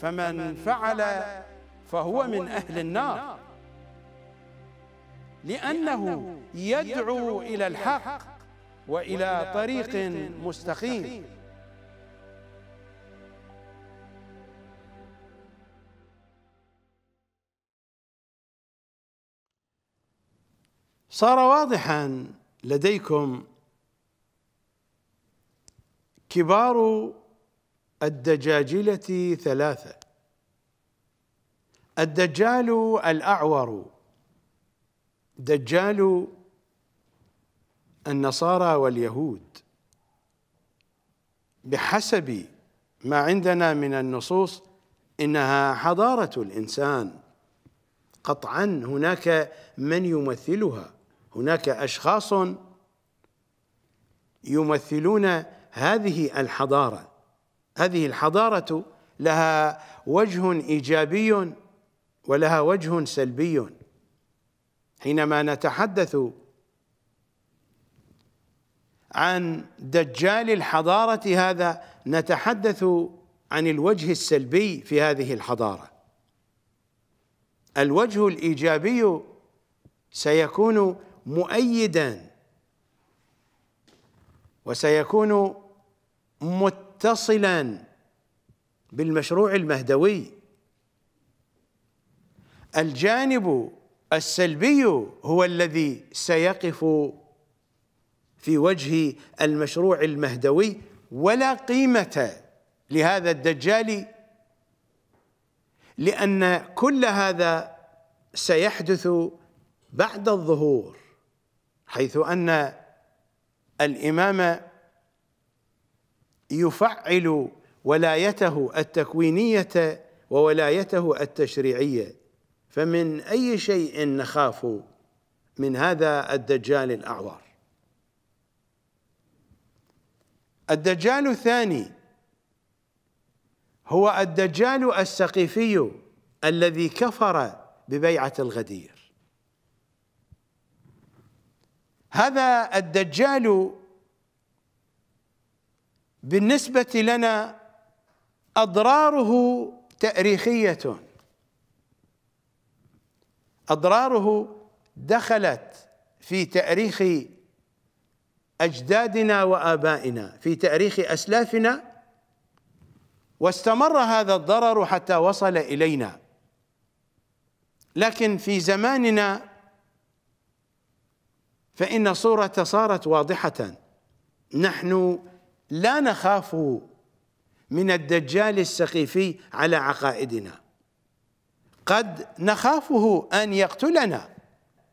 فمن فعل فهو من أهل النار، لأنه يدعو إلى الحق وإلى طريق مستقيم. صار واضحا لديكم كبار الدجاجلة ثلاثة: الدجال الأعور، دجال النصارى واليهود بحسب ما عندنا من النصوص، إنها حضارة الإنسان قطعا، هناك من يمثلها، هناك أشخاص يمثلون هذه الحضارة. هذه الحضارة لها وجه إيجابي ولها وجه سلبي. حينما نتحدث عن دجال الحضارة هذا، نتحدث عن الوجه السلبي في هذه الحضارة. الوجه الإيجابي سيكون مؤيداً وسيكون متصلاً بالمشروع المهدوي. الجانب السلبي هو الذي سيقف في وجه المشروع المهدوي، ولا قيمة لهذا الدجال، لأن كل هذا سيحدث بعد الظهور، حيث أن الإمام يفعل ولايته التكوينية وولايته التشريعية. فمن أي شيء نخاف؟ من هذا الدجال الأعور. الدجال الثاني هو الدجال السقيفي الذي كفر ببيعة الغدير. هذا الدجال بالنسبة لنا أضراره تاريخية، أضراره دخلت في تاريخ أجدادنا وآبائنا، في تاريخ أسلافنا، واستمر هذا الضرر حتى وصل إلينا. لكن في زماننا فإن الصورة صارت واضحة، نحن لا نخاف من الدجال السخيفي على عقائدنا. قد نخافه أن يقتلنا،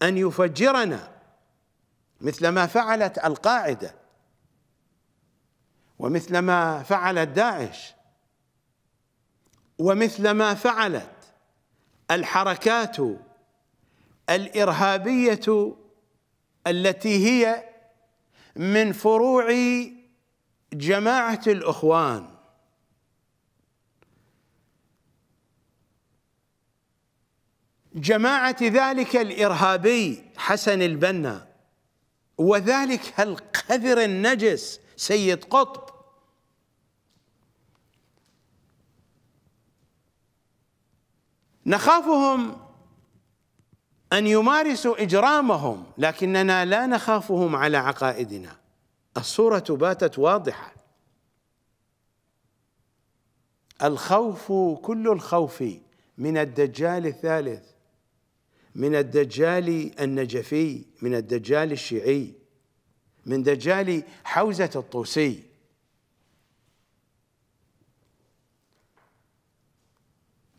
أن يفجرنا، مثل ما فعلت القاعدة ومثل ما فعلت داعش ومثل ما فعلت الحركات الإرهابية التي هي من فروع جماعة الإخوان. جماعة ذلك الإرهابي حسن البنا، وذلك القذر النجس سيد قطب، نخافهم أن يمارسوا إجرامهم، لكننا لا نخافهم على عقائدنا. الصورة باتت واضحة، الخوف كل الخوف من الدجال الثالث، من الدجال النجفي، من الدجال الشيعي، من دجال حوزة الطوسي.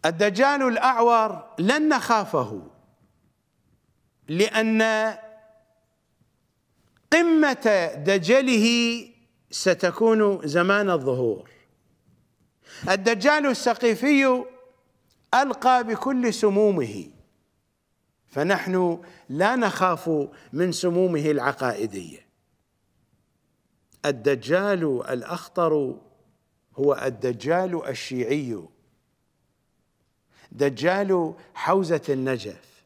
الدجال الأعور لن نخافه، لأن قمة دجله ستكون زمان الظهور. الدجال السقيفي ألقى بكل سمومه، فنحن لا نخاف من سمومه العقائدية، الدجال الأخطر هو الدجال الشيعي، دجال حوزة النجف،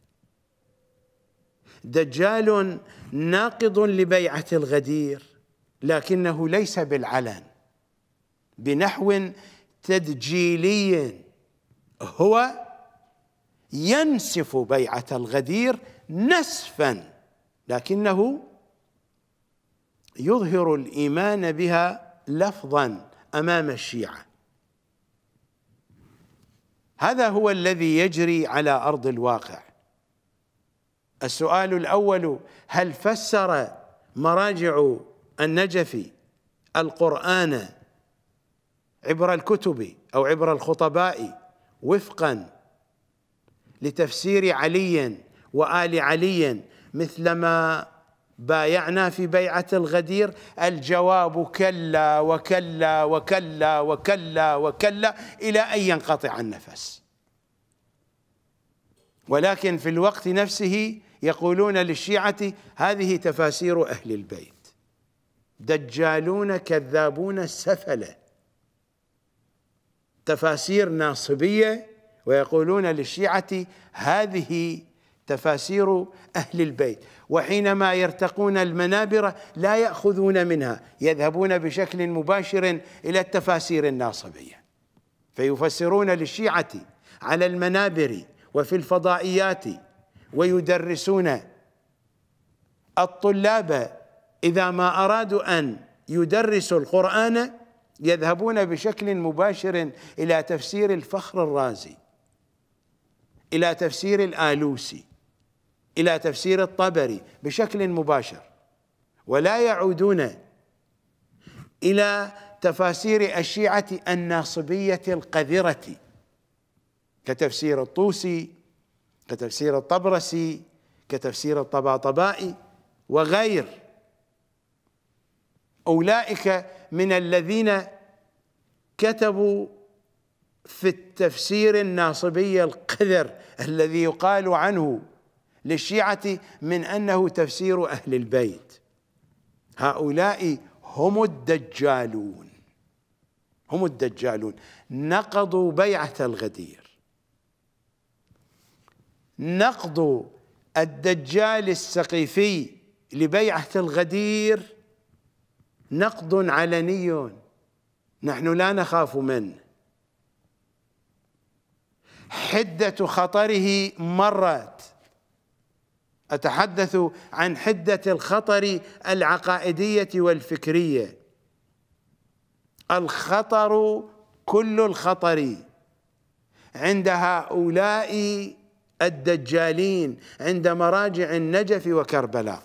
دجال ناقض لبيعة الغدير لكنه ليس بالعلن، بنحو تدجيلي، هو ينسف بيعة الغدير نسفا لكنه يظهر الإيمان بها لفظا أمام الشيعة. هذا هو الذي يجري على أرض الواقع. السؤال الأول: هل فسر مراجع النجفي القرآن عبر الكتب أو عبر الخطباء وفقا لتفسير علي وآل علي مثلما بايعنا في بيعة الغدير؟ الجواب كلا وكلا وكلا وكلا وكلا إلى أن ينقطع النفس. ولكن في الوقت نفسه يقولون للشيعة: هذه تفاسير أهل البيت، دجالون كذابون السفلة، تفاسير ناصبية، ويقولون للشيعة: هذه تفاسير أهل البيت. وحينما يرتقون المنابر لا يأخذون منها، يذهبون بشكل مباشر إلى التفاسير الناصبية، فيفسرون للشيعة على المنابر وفي الفضائيات، ويدرسون الطلاب إذا ما أرادوا أن يدرسوا القرآن يذهبون بشكل مباشر إلى تفسير الفخر الرازي، إلى تفسير الآلوسي، إلى تفسير الطبري بشكل مباشر، ولا يعودون إلى تفاسير الشيعة الناصبية القذرة كتفسير الطوسي، كتفسير الطبرسي، كتفسير الطباطبائي وغير أولئك من الذين كتبوا في التفسير الناصبي القذر الذي يقال عنه للشيعة من أنه تفسير أهل البيت. هؤلاء هم الدجالون، هم الدجالون، نقضوا بيعة الغدير. نقض الدجال السقيفي لبيعة الغدير نقض علني نحن لا نخاف منه، حدة خطره مرت، أتحدث عن حدة الخطر العقائدية والفكرية. الخطر كل الخطر عند هؤلاء الدجالين، عند مراجع النجف وكربلاء،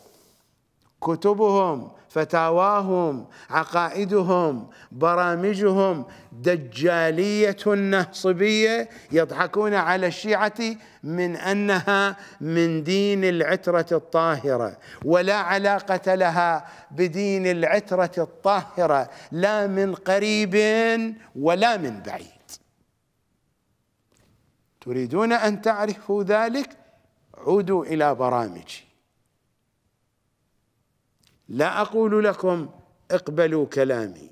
كتبهم، فتاواهم، عقائدهم، برامجهم دجالية نهصبية، يضحكون على الشيعة من أنها من دين العترة الطاهرة، ولا علاقة لها بدين العترة الطاهرة لا من قريب ولا من بعيد. تريدون أن تعرفوا ذلك؟ عودوا إلى برامجي. لا أقول لكم اقبلوا كلامي،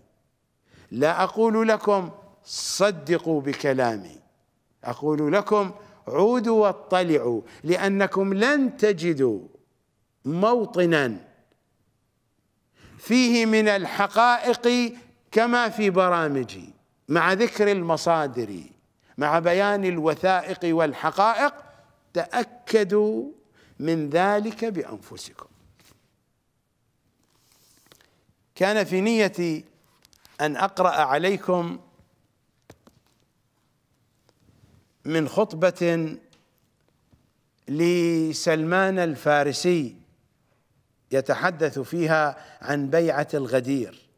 لا أقول لكم صدقوا بكلامي، أقول لكم عودوا واطلعوا، لأنكم لن تجدوا موطنا فيه من الحقائق كما في برامجي، مع ذكر المصادر، مع بيان الوثائق والحقائق. تأكدوا من ذلك بأنفسكم. كان في نيتي أن أقرأ عليكم من خطبة لسلمان الفارسي يتحدث فيها عن بيعة الغدير،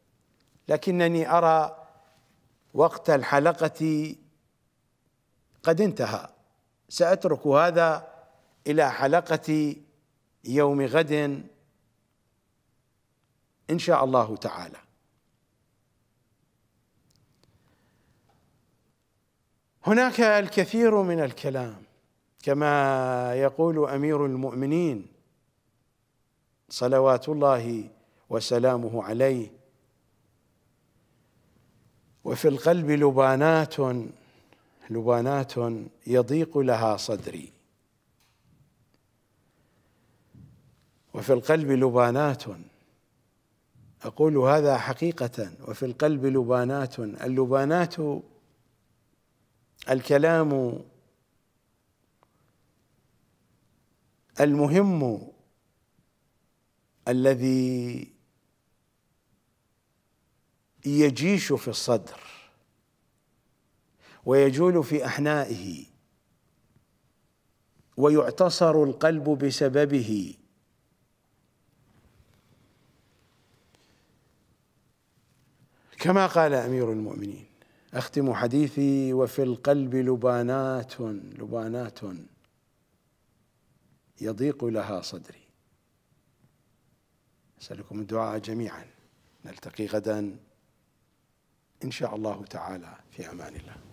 لكنني أرى وقت الحلقة قد انتهى، سأترك هذا إلى حلقة يوم غد إن شاء الله تعالى. هناك الكثير من الكلام، كما يقول أمير المؤمنين صلوات الله وسلامه عليه: وفي القلب لبانات يضيق لها صدري. وفي القلب لبانات، أقول هذا حقيقة. وفي القلب لبانات، اللبانات الكلام المهم الذي يجيش في الصدر ويجول في أحنائه ويعتصر القلب بسببه. كما قال أمير المؤمنين، أختم حديثي: وفي القلب لبانات يضيق لها صدري. أسألكم الدعاء جميعا، نلتقي غدا إن شاء الله تعالى في أمان الله.